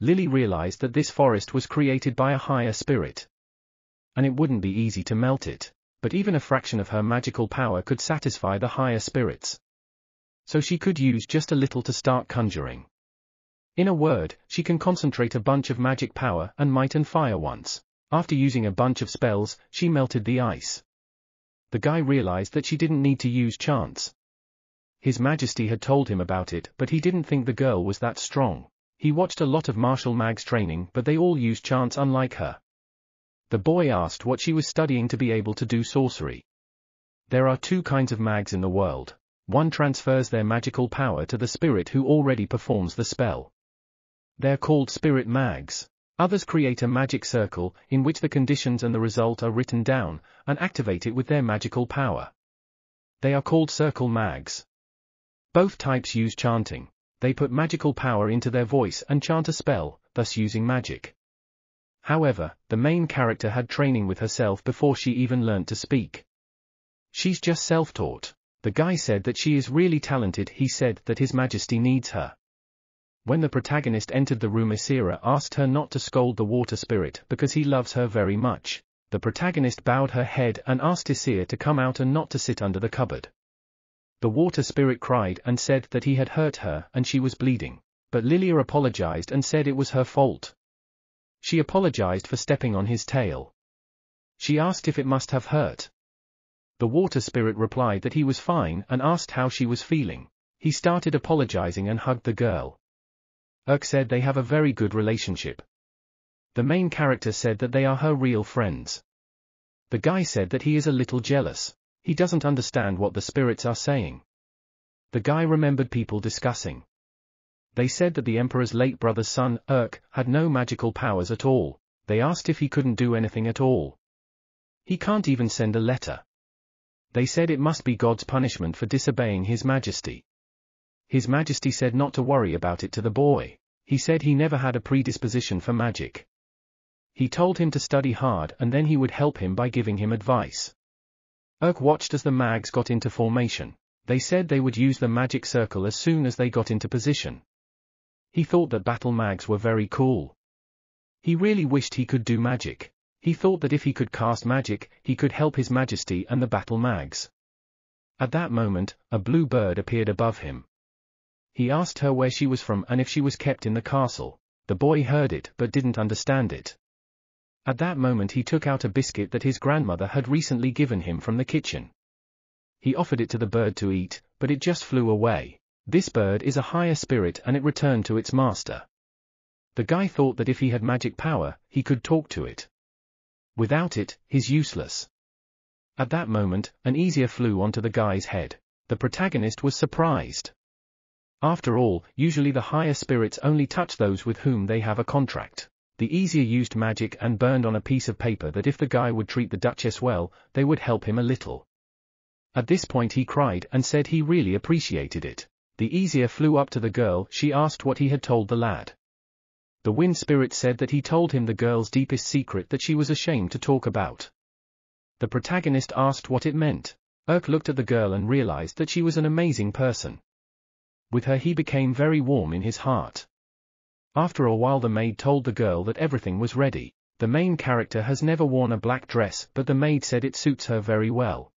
Lily realized that this forest was created by a higher spirit. And it wouldn't be easy to melt it, but even a fraction of her magical power could satisfy the higher spirits. So she could use just a little to start conjuring. In a word, she can concentrate a bunch of magic power and might and fire once. After using a bunch of spells, she melted the ice. The guy realized that she didn't need to use chance. His Majesty had told him about it, but he didn't think the girl was that strong. He watched a lot of martial mags training, but they all used chance unlike her. The boy asked what she was studying to be able to do sorcery. There are two kinds of mags in the world. One transfers their magical power to the spirit who already performs the spell. They're called spirit mags. Others create a magic circle, in which the conditions and the result are written down, and activate it with their magical power. They are called circle mags. Both types use chanting. They put magical power into their voice and chant a spell, thus using magic. However, the main character had training with herself before she even learnt to speak. She's just self-taught. The guy said that she is really talented. He said that His Majesty needs her. When the protagonist entered the room, Isura asked her not to scold the water spirit because he loves her very much. The protagonist bowed her head and asked Isura to come out and not to sit under the cupboard. The water spirit cried and said that he had hurt her and she was bleeding. But Lilia apologized and said it was her fault. She apologized for stepping on his tail. She asked if it must have hurt. The water spirit replied that he was fine and asked how she was feeling. He started apologizing and hugged the girl. Urk said they have a very good relationship. The main character said that they are her real friends. The guy said that he is a little jealous. He doesn't understand what the spirits are saying. The guy remembered people discussing. They said that the Emperor's late brother's son, Urk, had no magical powers at all. They asked if he couldn't do anything at all. He can't even send a letter. They said it must be God's punishment for disobeying His Majesty. His Majesty said not to worry about it to the boy. He said he never had a predisposition for magic. He told him to study hard and then he would help him by giving him advice. Urk watched as the mags got into formation. They said they would use the magic circle as soon as they got into position. He thought that battle mags were very cool. He really wished he could do magic. He thought that if he could cast magic, he could help His Majesty and the battle mags. At that moment, a blue bird appeared above him. He asked her where she was from and if she was kept in the castle. The boy heard it but didn't understand it. At that moment he took out a biscuit that his grandmother had recently given him from the kitchen. He offered it to the bird to eat, but it just flew away. This bird is a higher spirit and it returned to its master. The guy thought that if he had magic power, he could talk to it. Without it, he's useless. At that moment, an easier flew onto the guy's head. The protagonist was surprised. After all, usually the higher spirits only touch those with whom they have a contract. The easier used magic and burned on a piece of paper that if the guy would treat the Duchess well, they would help him a little. At this point he cried and said he really appreciated it. The easier flew up to the girl. She asked what he had told the lad. The wind spirit said that he told him the girl's deepest secret that she was ashamed to talk about. The protagonist asked what it meant. Urk looked at the girl and realized that she was an amazing person. With her he became very warm in his heart. After a while the maid told the girl that everything was ready. The main character has never worn a black dress, but the maid said it suits her very well.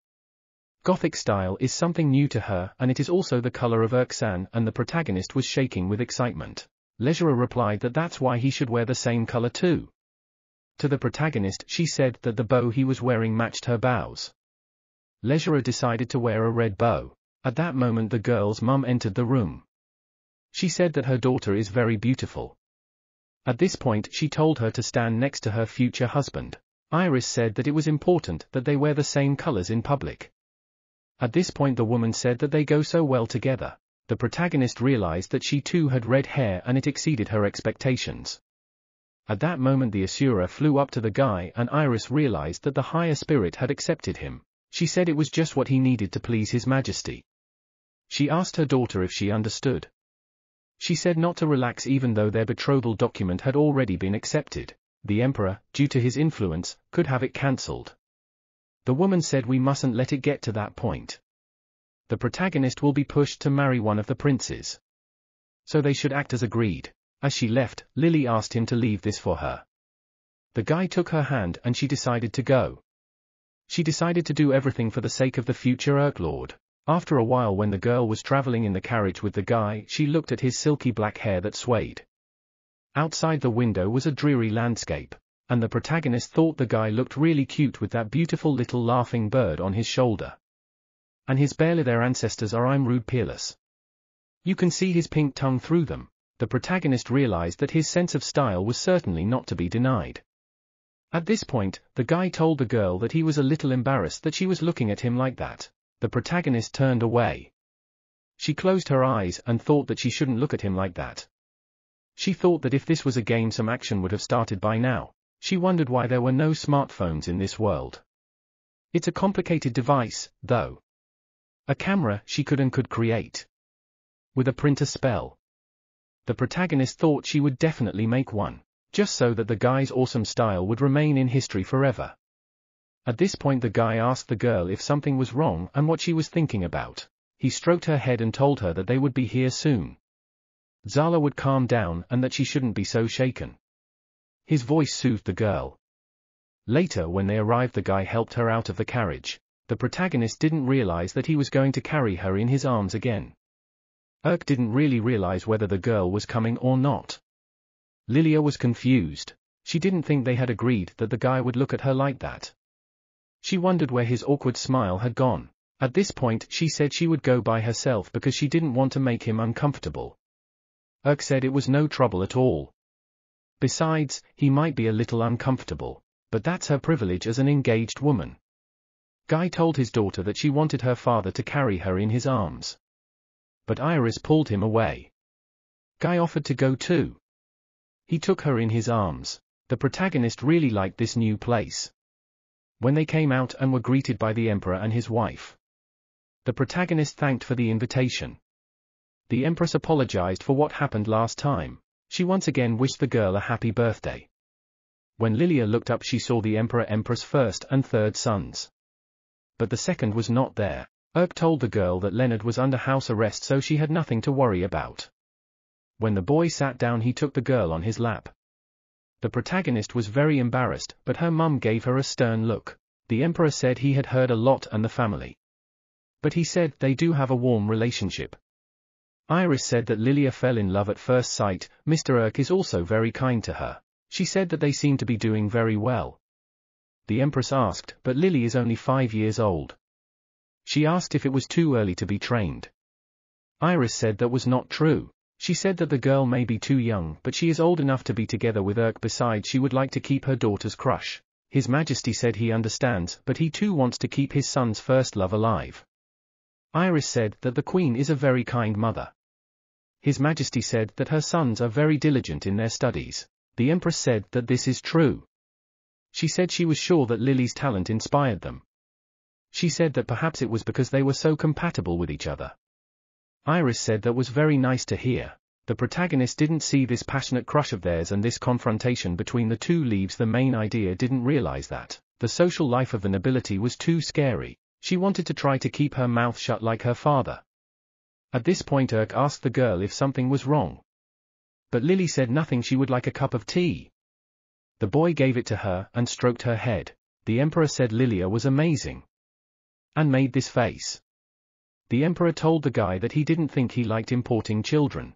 Gothic style is something new to her, and it is also the color of Urk-san, and the protagonist was shaking with excitement. Lezura replied that that's why he should wear the same color too. To the protagonist she said that the bow he was wearing matched her bows. Lezura decided to wear a red bow. At that moment the girl's mum entered the room. She said that her daughter is very beautiful. At this point she told her to stand next to her future husband. Iris said that it was important that they wear the same colors in public. At this point the woman said that they go so well together. The protagonist realized that she too had red hair and it exceeded her expectations. At that moment the Isura flew up to the guy and Iris realized that the higher spirit had accepted him. She said it was just what he needed to please His Majesty. She asked her daughter if she understood. She said not to relax even though their betrothal document had already been accepted. The emperor, due to his influence, could have it cancelled. The woman said we mustn't let it get to that point. The protagonist will be pushed to marry one of the princes. So they should act as agreed. As she left, Lily asked him to leave this for her. The guy took her hand and she decided to go. She decided to do everything for the sake of the future Urklord. After a while when the girl was traveling in the carriage with the guy, she looked at his silky black hair that swayed. Outside the window was a dreary landscape, and the protagonist thought the guy looked really cute with that beautiful little laughing bird on his shoulder. And his barely their ancestors are I'm rude peerless. You can see his pink tongue through them. The protagonist realized that his sense of style was certainly not to be denied. At this point, the guy told the girl that he was a little embarrassed that she was looking at him like that. The protagonist turned away. She closed her eyes and thought that she shouldn't look at him like that. She thought that if this was a game some action would have started by now. She wondered why there were no smartphones in this world. It's a complicated device, though. A camera she could and could create. With a printer spell. The protagonist thought she would definitely make one, just so that the guy's awesome style would remain in history forever. At this point the guy asked the girl if something was wrong and what she was thinking about. He stroked her head and told her that they would be here soon. Zala would calm down and that she shouldn't be so shaken. His voice soothed the girl. Later when they arrived the guy helped her out of the carriage. The protagonist didn't realize that he was going to carry her in his arms again. Urk didn't really realize whether the girl was coming or not. Lilia was confused. She didn't think they had agreed that the guy would look at her like that. She wondered where his awkward smile had gone. At this point she said she would go by herself because she didn't want to make him uncomfortable. Urk said it was no trouble at all. Besides, he might be a little uncomfortable, but that's her privilege as an engaged woman. Guy told his daughter that she wanted her father to carry her in his arms. But Iris pulled him away. Guy offered to go too. He took her in his arms. The protagonist really liked this new place. When they came out and were greeted by the emperor and his wife. The protagonist thanked for the invitation. The empress apologized for what happened last time. She once again wished the girl a happy birthday. When Lilia looked up she saw the emperor's first and third sons. But the second was not there. Urk told the girl that Leonard was under house arrest so she had nothing to worry about. When the boy sat down he took the girl on his lap. The protagonist was very embarrassed, but her mum gave her a stern look. The emperor said he had heard a lot and the family. But he said they do have a warm relationship. Iris said that Lilia fell in love at first sight. Mr. Urk is also very kind to her. She said that they seem to be doing very well. The empress asked, but Lily is only 5 years old. She asked if it was too early to be trained. Iris said that was not true. She said that the girl may be too young, but she is old enough to be together with Urk. Besides, she would like to keep her daughter's crush. His Majesty said he understands, but he too wants to keep his son's first love alive. Iris said that the Queen is a very kind mother. His Majesty said that her sons are very diligent in their studies. The Empress said that this is true. She said she was sure that Lily's talent inspired them. She said that perhaps it was because they were so compatible with each other. Iris said that was very nice to hear. The protagonist didn't see this passionate crush of theirs, and this confrontation between the two leaves the main idea. Didn't realize that the social life of the nobility was too scary. She wanted to try to keep her mouth shut like her father. At this point Urk asked the girl if something was wrong. But Lily said nothing, she would like a cup of tea. The boy gave it to her and stroked her head. The Emperor said Lilia was amazing. And made this face. The Emperor told the guy that he didn't think he liked importing children.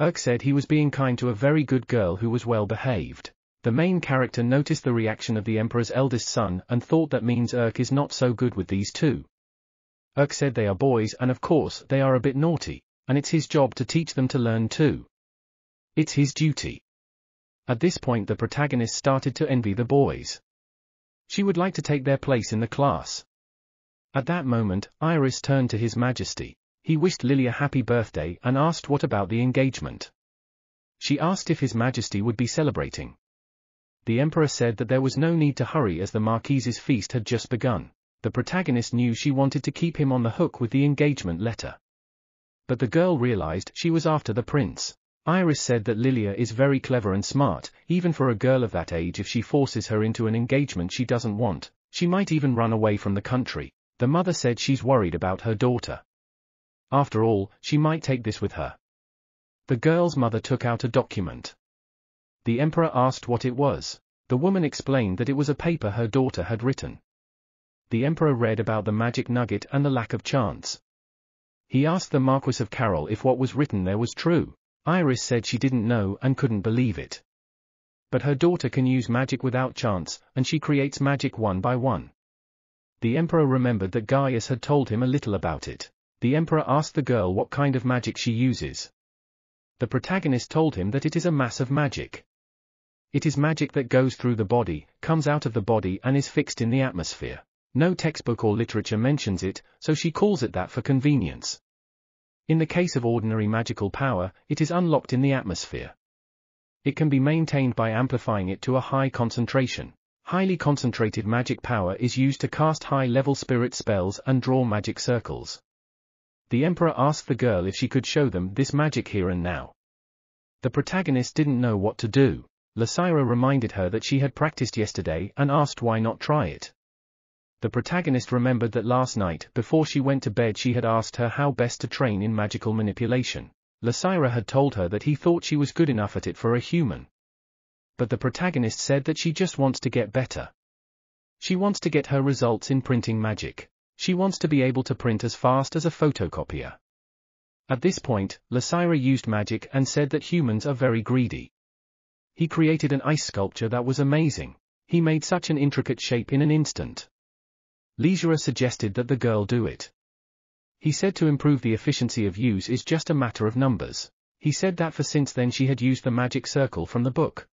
Urk said he was being kind to a very good girl who was well behaved. The main character noticed the reaction of the Emperor's eldest son and thought that means Urk is not so good with these two. Urk said they are boys and of course they are a bit naughty, and it's his job to teach them to learn too. It's his duty. At this point the protagonist started to envy the boys. She would like to take their place in the class. At that moment, Iris turned to His Majesty. He wished Lilia happy birthday and asked what about the engagement. She asked if His Majesty would be celebrating. The Emperor said that there was no need to hurry as the Marquise's feast had just begun. The protagonist knew she wanted to keep him on the hook with the engagement letter. But the girl realized she was after the prince. Iris said that Lilia is very clever and smart, even for a girl of that age. If she forces her into an engagement she doesn't want, she might even run away from the country. The mother said she's worried about her daughter. After all, she might take this with her. The girl's mother took out a document. The Emperor asked what it was. The woman explained that it was a paper her daughter had written. The Emperor read about the magic nugget and the lack of chance. He asked the Marquis of Carroll if what was written there was true. Iris said she didn't know and couldn't believe it. But her daughter can use magic without chance, and she creates magic one by one. The Emperor remembered that Gaius had told him a little about it. The Emperor asked the girl what kind of magic she uses. The protagonist told him that it is a mass of magic. It is magic that goes through the body, comes out of the body and is fixed in the atmosphere. No textbook or literature mentions it, so she calls it that for convenience. In the case of ordinary magical power, it is unlocked in the atmosphere. It can be maintained by amplifying it to a high concentration. Highly concentrated magic power is used to cast high-level spirit spells and draw magic circles. The Emperor asked the girl if she could show them this magic here and now. The protagonist didn't know what to do. Lezura reminded her that she had practiced yesterday and asked why not try it. The protagonist remembered that last night, before she went to bed, she had asked her how best to train in magical manipulation. Lezura had told her that he thought she was good enough at it for a human. But the protagonist said that she just wants to get better. She wants to get her results in printing magic. She wants to be able to print as fast as a photocopier. At this point, Lezura used magic and said that humans are very greedy. He created an ice sculpture that was amazing. He made such an intricate shape in an instant. Lezura suggested that the girl do it. He said to improve the efficiency of use is just a matter of numbers. He said that for since then she had used the magic circle from the book.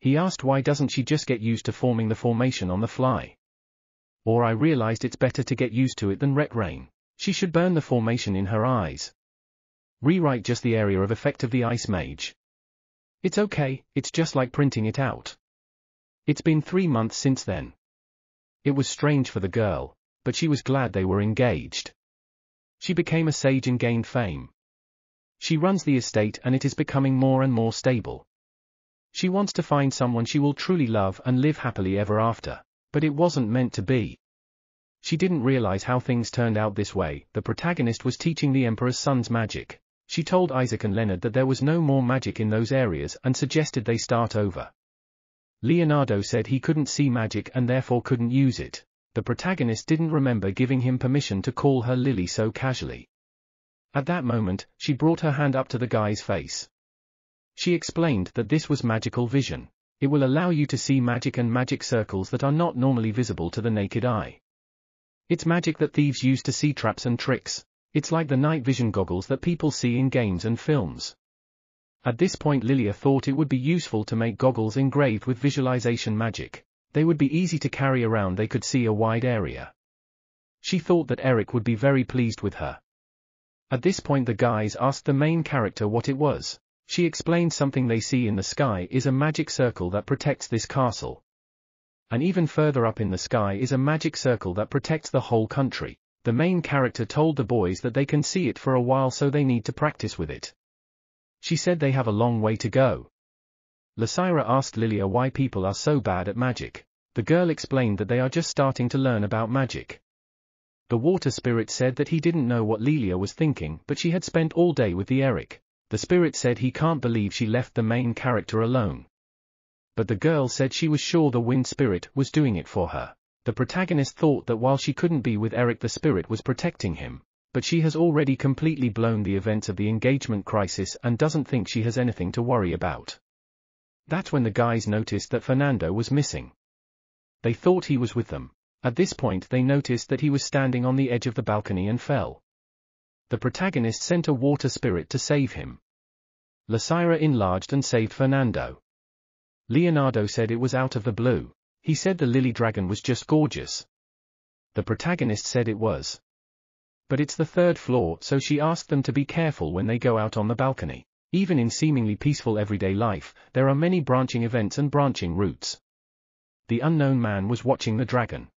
He asked why doesn't she just get used to forming the formation on the fly. Or I realized it's better to get used to it than wreck rain. She should burn the formation in her eyes. Rewrite just the area of effect of the ice mage. It's okay, it's just like printing it out. It's been 3 months since then. It was strange for the girl, but she was glad they were engaged. She became a sage and gained fame. She runs the estate and it is becoming more and more stable. She wants to find someone she will truly love and live happily ever after, but it wasn't meant to be. She didn't realize how things turned out this way. The protagonist was teaching the Emperor's sons magic. She told Isaac and Leonard that there was no more magic in those areas and suggested they start over. Leonardo said he couldn't see magic and therefore couldn't use it. The protagonist didn't remember giving him permission to call her Lily so casually. At that moment, she brought her hand up to the guy's face. She explained that this was magical vision. It will allow you to see magic and magic circles that are not normally visible to the naked eye. It's magic that thieves use to see traps and tricks. It's like the night vision goggles that people see in games and films. At this point Lilia thought it would be useful to make goggles engraved with visualization magic. They would be easy to carry around, they could see a wide area. She thought that Eric would be very pleased with her. At this point the guys asked the main character what it was. She explained something they see in the sky is a magic circle that protects this castle. And even further up in the sky is a magic circle that protects the whole country. The main character told the boys that they can see it for a while, so they need to practice with it. She said they have a long way to go. Lezura asked Lilia why people are so bad at magic. The girl explained that they are just starting to learn about magic. The water spirit said that he didn't know what Lilia was thinking, but she had spent all day with the Eric. The spirit said he can't believe she left the main character alone. But the girl said she was sure the wind spirit was doing it for her. The protagonist thought that while she couldn't be with Eric, the spirit was protecting him, but she has already completely blown the events of the engagement crisis and doesn't think she has anything to worry about. That's when the guys noticed that Fernando was missing. They thought he was with them. At this point they noticed that he was standing on the edge of the balcony and fell. The protagonist sent a water spirit to save him. Lezura enlarged and saved Fernando. Leonardo said it was out of the blue. He said the lily dragon was just gorgeous. The protagonist said it was. But it's the third floor, so she asked them to be careful when they go out on the balcony. Even in seemingly peaceful everyday life, there are many branching events and branching routes. The unknown man was watching the dragon.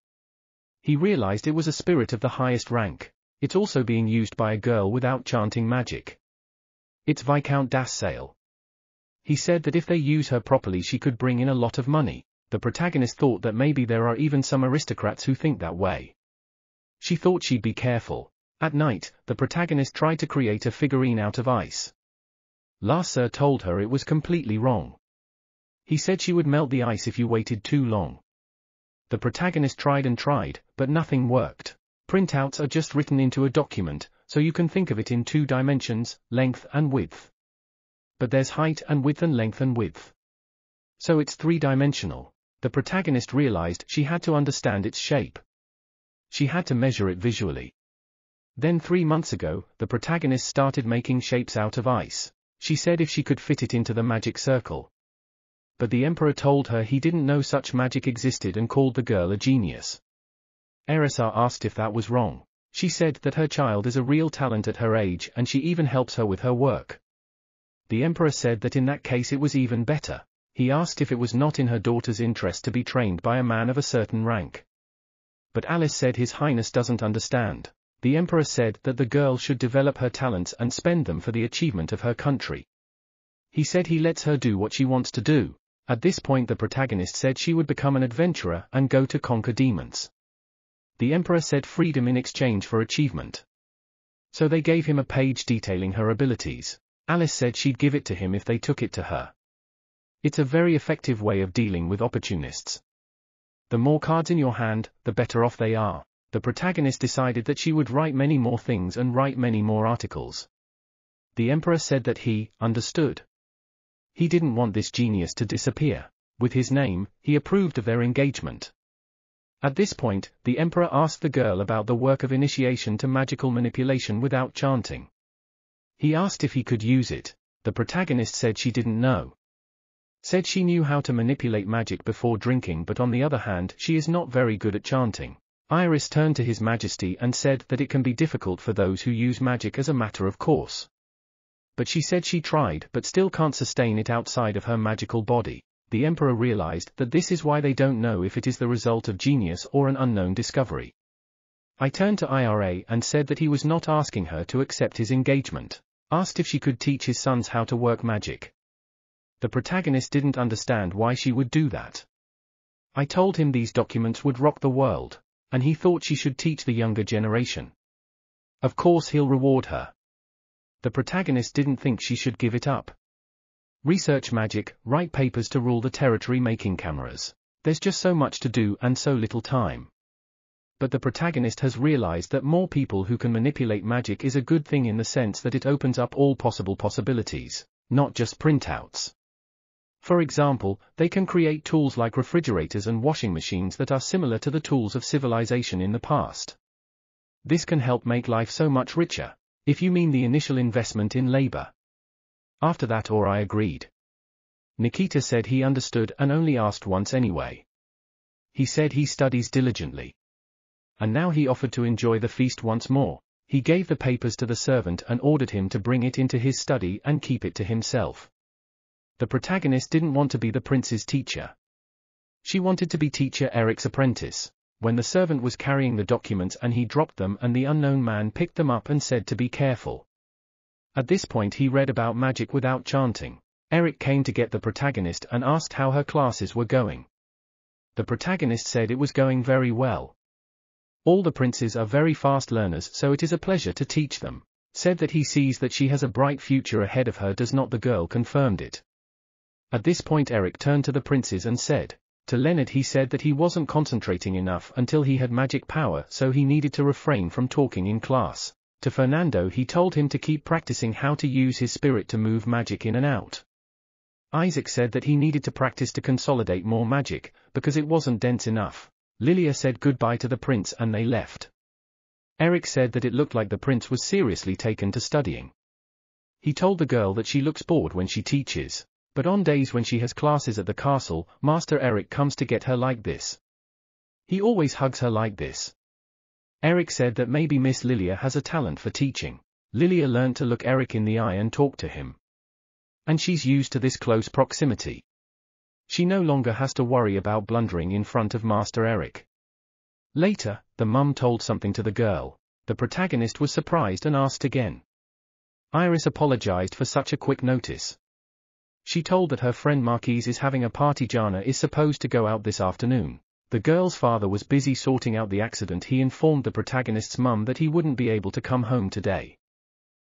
He realized it was a spirit of the highest rank. It's also being used by a girl without chanting magic. It's Viscount Dassail. He said that if they use her properly she could bring in a lot of money. The protagonist thought that maybe there are even some aristocrats who think that way. She thought she'd be careful. At night, the protagonist tried to create a figurine out of ice. Lhasa told her it was completely wrong. He said she would melt the ice if you waited too long. The protagonist tried and tried, but nothing worked. Printouts are just written into a document, so you can think of it in two dimensions, length and width. But there's height and width and length and width. So it's three-dimensional. The protagonist realized she had to understand its shape. She had to measure it visually. Then 3 months ago, the protagonist started making shapes out of ice. She said if she could fit it into the magic circle. But the emperor told her he didn't know such magic existed and called the girl a genius. Erisar asked if that was wrong. She said that her child is a real talent at her age and she even helps her with her work. The emperor said that in that case it was even better. He asked if it was not in her daughter's interest to be trained by a man of a certain rank. But Alice said His Highness doesn't understand. The Emperor said that the girl should develop her talents and spend them for the achievement of her country. He said he lets her do what she wants to do. At this point the protagonist said she would become an adventurer and go to conquer demons. The Emperor said freedom in exchange for achievement. So they gave him a page detailing her abilities. Alice said she'd give it to him if they took it to her. It's a very effective way of dealing with opportunists. The more cards in your hand, the better off they are. The protagonist decided that she would write many more things and write many more articles. The emperor said that he understood. He didn't want this genius to disappear. With his name, he approved of their engagement. At this point, the emperor asked the girl about the work of initiation to magical manipulation without chanting. He asked if he could use it. The protagonist said she didn't know. Said she knew how to manipulate magic before drinking, but on the other hand she is not very good at chanting. Iris turned to His Majesty and said that it can be difficult for those who use magic as a matter of course. But she said she tried but still can't sustain it outside of her magical body. The Emperor realized that this is why they don't know if it is the result of genius or an unknown discovery. I turned to Ira and said that he was not asking her to accept his engagement. Asked if she could teach his sons how to work magic. The protagonist didn't understand why she would do that. I told him these documents would rock the world, and he thought she should teach the younger generation. Of course he'll reward her. The protagonist didn't think she should give it up. Research magic, write papers to rule the territory, making cameras. There's just so much to do and so little time. But the protagonist has realized that more people who can manipulate magic is a good thing in the sense that it opens up all possible possibilities, not just printouts. For example, they can create tools like refrigerators and washing machines that are similar to the tools of civilization in the past. This can help make life so much richer, if you mean the initial investment in labor. After that or I agreed. Nikita said he understood and only asked once anyway. He said he studies diligently. And now he offered to enjoy the feast once more. He gave the papers to the servant and ordered him to bring it into his study and keep it to himself. The protagonist didn't want to be the prince's teacher. She wanted to be teacher Eric's apprentice. When the servant was carrying the documents and he dropped them and the unknown man picked them up and said to be careful. At this point he read about magic without chanting. Eric came to get the protagonist and asked how her classes were going. The protagonist said it was going very well. All the princes are very fast learners, so it is a pleasure to teach them. Said that he sees that she has a bright future ahead of her, does not the girl confirmed it. At this point Eric turned to the princes and said, to Leonard he said that he wasn't concentrating enough until he had magic power, so he needed to refrain from talking in class. To Fernando he told him to keep practicing how to use his spirit to move magic in and out. Isaac said that he needed to practice to consolidate more magic, because it wasn't dense enough. Lilia said goodbye to the prince and they left. Eric said that it looked like the prince was seriously taken to studying. He told the girl that she looks bored when she teaches, but on days when she has classes at the castle, Master Eric comes to get her like this. He always hugs her like this. Eric said that maybe Miss Lilia has a talent for teaching. Lilia learned to look Eric in the eye and talk to him. And she's used to this close proximity. She no longer has to worry about blundering in front of Master Eric. Later, the mum told something to the girl. The protagonist was surprised and asked again. Iris apologized for such a quick notice. She told that her friend Marquise is having a party. Jana is supposed to go out this afternoon. The girl's father was busy sorting out the accident. He informed the protagonist's mum that he wouldn't be able to come home today.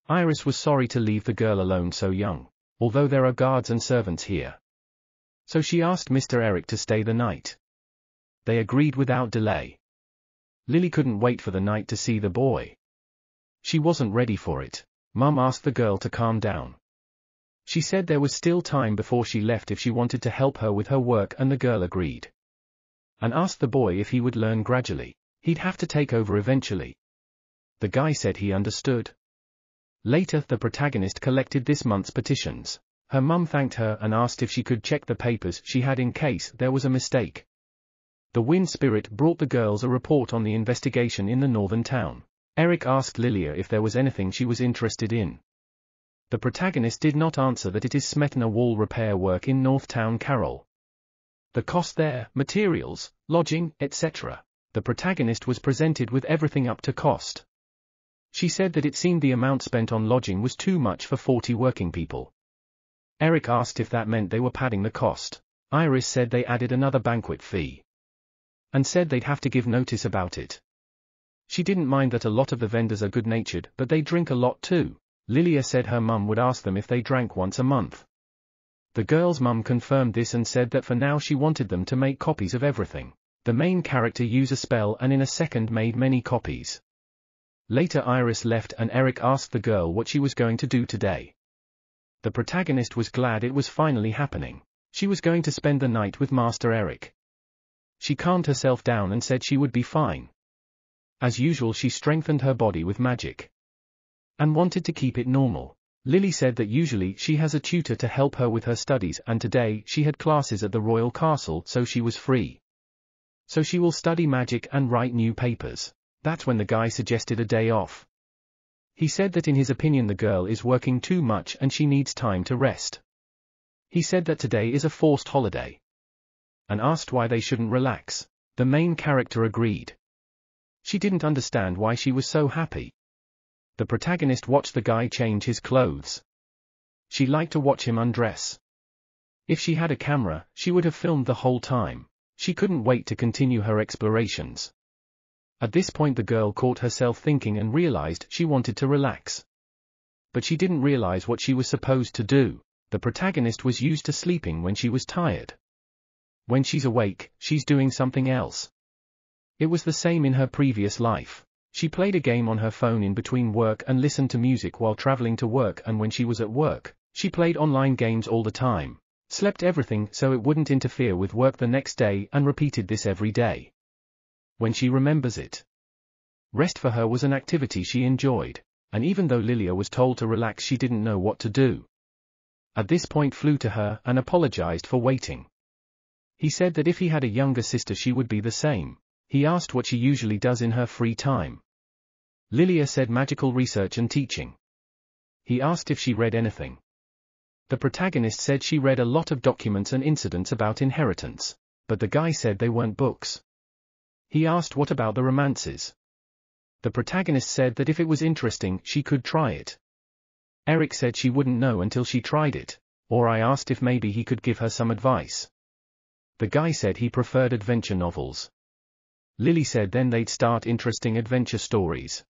Iris was sorry to leave the girl alone so young, although there are guards and servants here. So she asked Mr. Eric to stay the night. They agreed without delay. Lily couldn't wait for the night to see the boy. She wasn't ready for it. Mum asked the girl to calm down. She said there was still time before she left if she wanted to help her with her work, and the girl agreed. And asked the boy if he would learn gradually. He'd have to take over eventually. The guy said he understood. Later the protagonist collected this month's petitions. Her mum thanked her and asked if she could check the papers she had in case there was a mistake. The wind spirit brought the girls a report on the investigation in the northern town. Eric asked Lilia if there was anything she was interested in. The protagonist did not answer that it is Smetana wall repair work in North Town Carroll. The cost there, materials, lodging, etc. The protagonist was presented with everything up to cost. She said that it seemed the amount spent on lodging was too much for 40 working people. Eric asked if that meant they were padding the cost. Iris said they added another banquet fee. And said they'd have to give notice about it. She didn't mind that a lot of the vendors are good-natured, but they drink a lot too. Lilia said her mum would ask them if they drank once a month. The girl's mum confirmed this and said that for now she wanted them to make copies of everything. The main character used a spell and in a second made many copies. Later Iris left and Eric asked the girl what she was going to do today. The protagonist was glad it was finally happening. She was going to spend the night with Master Eric. She calmed herself down and said she would be fine. As usual, she strengthened her body with magic. And wanted to keep it normal. Lily said that usually she has a tutor to help her with her studies, and today she had classes at the Royal Castle, so she was free. So she will study magic and write new papers. That's when the guy suggested a day off. He said that in his opinion the girl is working too much and she needs time to rest. He said that today is a forced holiday. And asked why they shouldn't relax. The main character agreed. She didn't understand why she was so happy. The protagonist watched the guy change his clothes. She liked to watch him undress. If she had a camera, she would have filmed the whole time. She couldn't wait to continue her explorations. At this point the girl caught herself thinking and realized she wanted to relax. But she didn't realize what she was supposed to do. The protagonist was used to sleeping when she was tired. When she's awake, she's doing something else. It was the same in her previous life. She played a game on her phone in between work and listened to music while traveling to work, and when she was at work, she played online games all the time. Slept everything so it wouldn't interfere with work the next day, and repeated this every day. When she remembers it. Rest for her was an activity she enjoyed, and even though Lilia was told to relax, she didn't know what to do. At this point flew to her and apologized for waiting. He said that if he had a younger sister she would be the same. He asked what she usually does in her free time. Lilia said magical research and teaching. He asked if she read anything. The protagonist said she read a lot of documents and incidents about inheritance, but the guy said they weren't books. He asked what about the romances. The protagonist said that if it was interesting, she could try it. Eric said she wouldn't know until she tried it, or I asked if maybe he could give her some advice. The guy said he preferred adventure novels. Lily said then they'd start interesting adventure stories.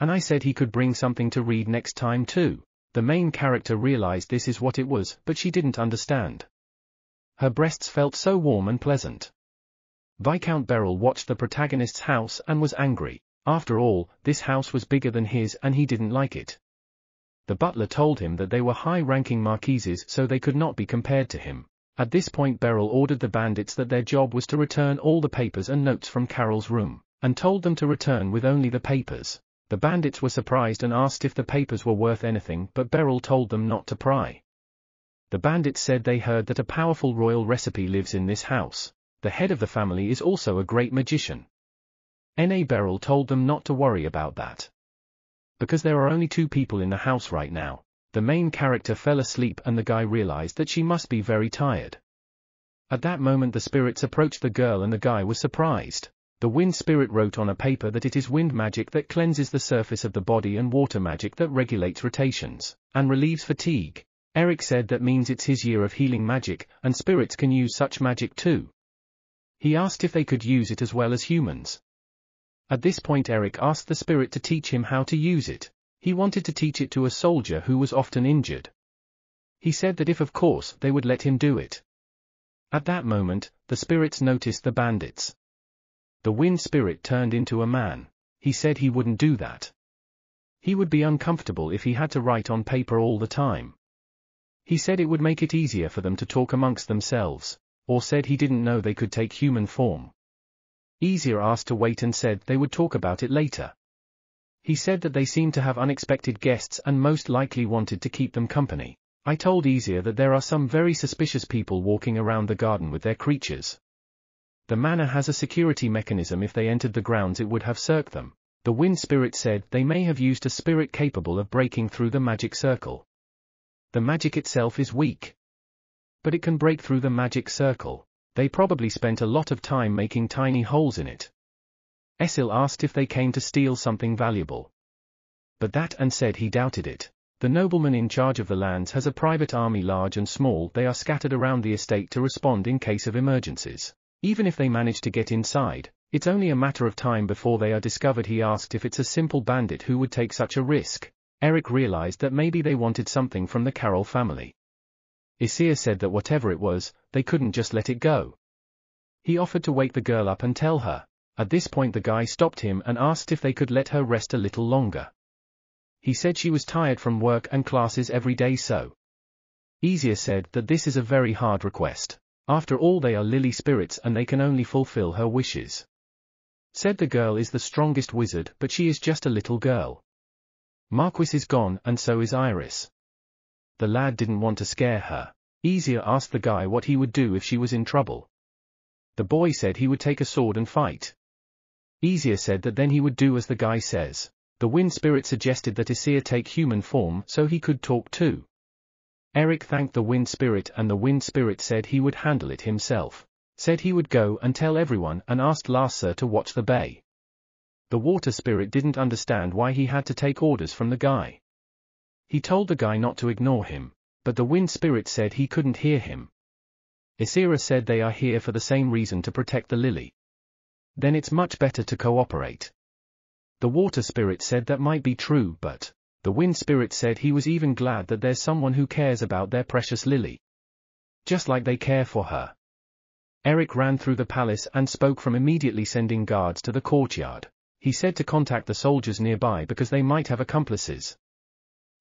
And I said he could bring something to read next time too. The main character realized this is what it was, but she didn't understand. Her breasts felt so warm and pleasant. Viscount Beryl watched the protagonist's house and was angry. After all, this house was bigger than his and he didn't like it. The butler told him that they were high-ranking marquises so they could not be compared to him. At this point Beryl ordered the bandits that their job was to return all the papers and notes from Carroll's room, and told them to return with only the papers. The bandits were surprised and asked if the papers were worth anything, but Beryl told them not to pry. The bandits said they heard that a powerful royal recipe lives in this house. The head of the family is also a great magician. N.A. Beryl told them not to worry about that, because there are only two people in the house right now. The main character fell asleep and the guy realized that she must be very tired. At that moment the spirits approached the girl and the guy was surprised. The wind spirit wrote on a paper that it is wind magic that cleanses the surface of the body and water magic that regulates rotations and relieves fatigue. Eric said that means it's his year of healing magic, and spirits can use such magic too. He asked if they could use it as well as humans. At this point Eric asked the spirit to teach him how to use it. He wanted to teach it to a soldier who was often injured. He said that if of course they would let him do it. At that moment, the spirits noticed the bandits. The wind spirit turned into a man. He said he wouldn't do that. He would be uncomfortable if he had to write on paper all the time. He said it would make it easier for them to talk amongst themselves, or said he didn't know they could take human form. Easier asked to wait and said they would talk about it later. He said that they seemed to have unexpected guests and most likely wanted to keep them company. I told Easier that there are some very suspicious people walking around the garden with their creatures. The manor has a security mechanism. If they entered the grounds it would have circled them. The wind spirit said they may have used a spirit capable of breaking through the magic circle. The magic itself is weak, but it can break through the magic circle. They probably spent a lot of time making tiny holes in it. Esil asked if they came to steal something valuable, but that and said he doubted it. The nobleman in charge of the lands has a private army, large and small. They are scattered around the estate to respond in case of emergencies. Even if they manage to get inside, it's only a matter of time before they are discovered. He asked if it's a simple bandit who would take such a risk. Eric realized that maybe they wanted something from the Carroll family. Isir said that whatever it was, they couldn't just let it go. He offered to wake the girl up and tell her. At this point the guy stopped him and asked if they could let her rest a little longer. He said she was tired from work and classes every day, so Easier said that this is a very hard request. After all they are Lily spirits and they can only fulfill her wishes. Said the girl is the strongest wizard, but she is just a little girl. Marquis is gone and so is Iris. The lad didn't want to scare her. Easier asked the guy what he would do if she was in trouble. The boy said he would take a sword and fight. Easier said that then he would do as the guy says. The wind spirit suggested that Isir take human form so he could talk too. Eric thanked the wind spirit and the wind spirit said he would handle it himself. Said he would go and tell everyone and asked Lezura to watch the bay. The water spirit didn't understand why he had to take orders from the guy. He told the guy not to ignore him, but the wind spirit said he couldn't hear him. Isira said they are here for the same reason, to protect the Lily. Then it's much better to cooperate. The water spirit said that might be true, but the wind spirit said he was even glad that there's someone who cares about their precious Lily, just like they care for her. Eric ran through the palace and spoke from immediately sending guards to the courtyard. He said to contact the soldiers nearby because they might have accomplices.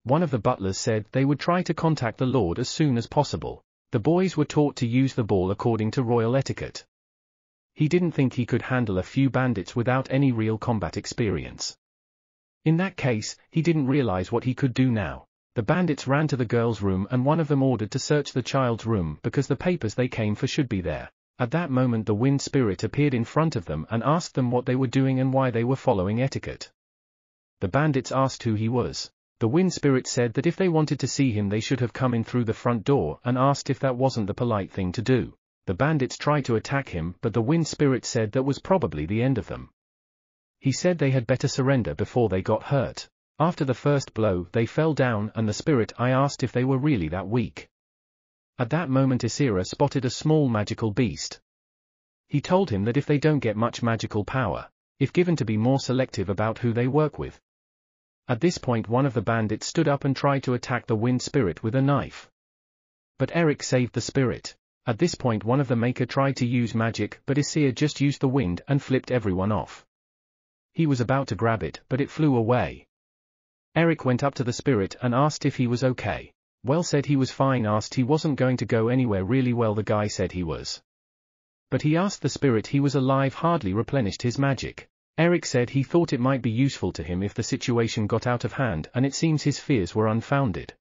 One of the butlers said they would try to contact the lord as soon as possible. The boys were taught to use the ball according to royal etiquette. he didn't think he could handle a few bandits without any real combat experience. In that case, he didn't realize what he could do now. The bandits ran to the girl's room and one of them ordered to search the child's room because the papers they came for should be there. At that moment the wind spirit appeared in front of them and asked them what they were doing and why they were following etiquette. The bandits asked who he was. The wind spirit said that if they wanted to see him they should have come in through the front door and asked if that wasn't the polite thing to do. The bandits tried to attack him but the wind spirit said that was probably the end of them. He said they had better surrender before they got hurt. After the first blow they fell down and the spirit I asked if they were really that weak. At that moment Isura spotted a small magical beast. He told him that if they don't get much magical power, if given to be more selective about who they work with. At this point one of the bandits stood up and tried to attack the wind spirit with a knife. But Eric saved the spirit. At this point one of the maker tried to use magic but Isura just used the wind and flipped everyone off. He was about to grab it, but it flew away. Eric went up to the spirit and asked if he was okay. Well said he was fine, asked he wasn't going to go anywhere really well, the guy said he was. But he asked the spirit he was alive, hardly replenished his magic. Eric said he thought it might be useful to him if the situation got out of hand and it seems his fears were unfounded.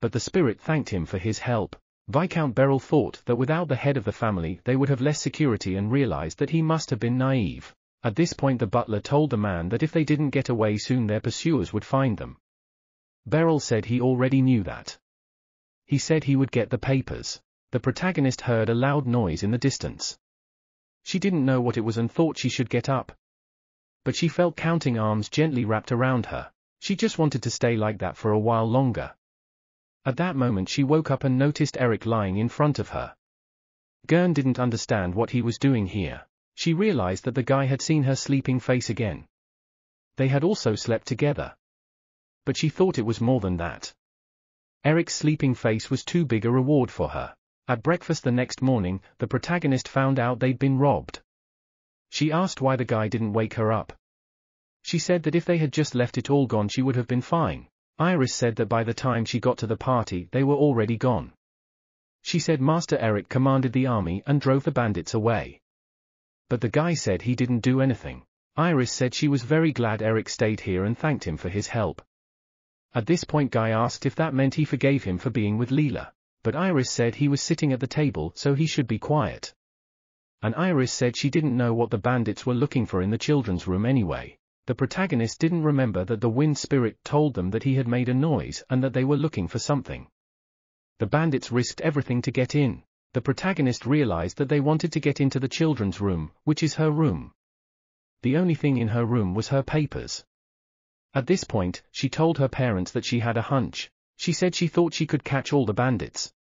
But the spirit thanked him for his help. Viscount Beryl thought that without the head of the family they would have less security and realized that he must have been naive. At this point the butler told the man that if they didn't get away soon their pursuers would find them. Beryl said he already knew that. He said he would get the papers. The protagonist heard a loud noise in the distance. She didn't know what it was and thought she should get up. But she felt counting arms gently wrapped around her. She just wanted to stay like that for a while longer. At that moment she woke up and noticed Eric lying in front of her. Gern didn't understand what he was doing here. She realized that the guy had seen her sleeping face again. They had also slept together. But she thought it was more than that. Eric's sleeping face was too big a reward for her. At breakfast the next morning, the protagonist found out they'd been robbed. She asked why the guy didn't wake her up. She said that if they had just left it all gone she would have been fine. Iris said that by the time she got to the party they were already gone. She said Master Eric commanded the army and drove the bandits away. But the guy said he didn't do anything. Iris said she was very glad Eric stayed here and thanked him for his help. At this point Guy asked if that meant he forgave him for being with Lilia, but Iris said he was sitting at the table so he should be quiet. And Iris said she didn't know what the bandits were looking for in the children's room anyway. The protagonist didn't remember that the wind spirit told them that he had made a noise and that they were looking for something. The bandits risked everything to get in. The protagonist realized that they wanted to get into the children's room, which is her room. The only thing in her room was her papers. At this point, she told her parents that she had a hunch. She said she thought she could catch all the bandits.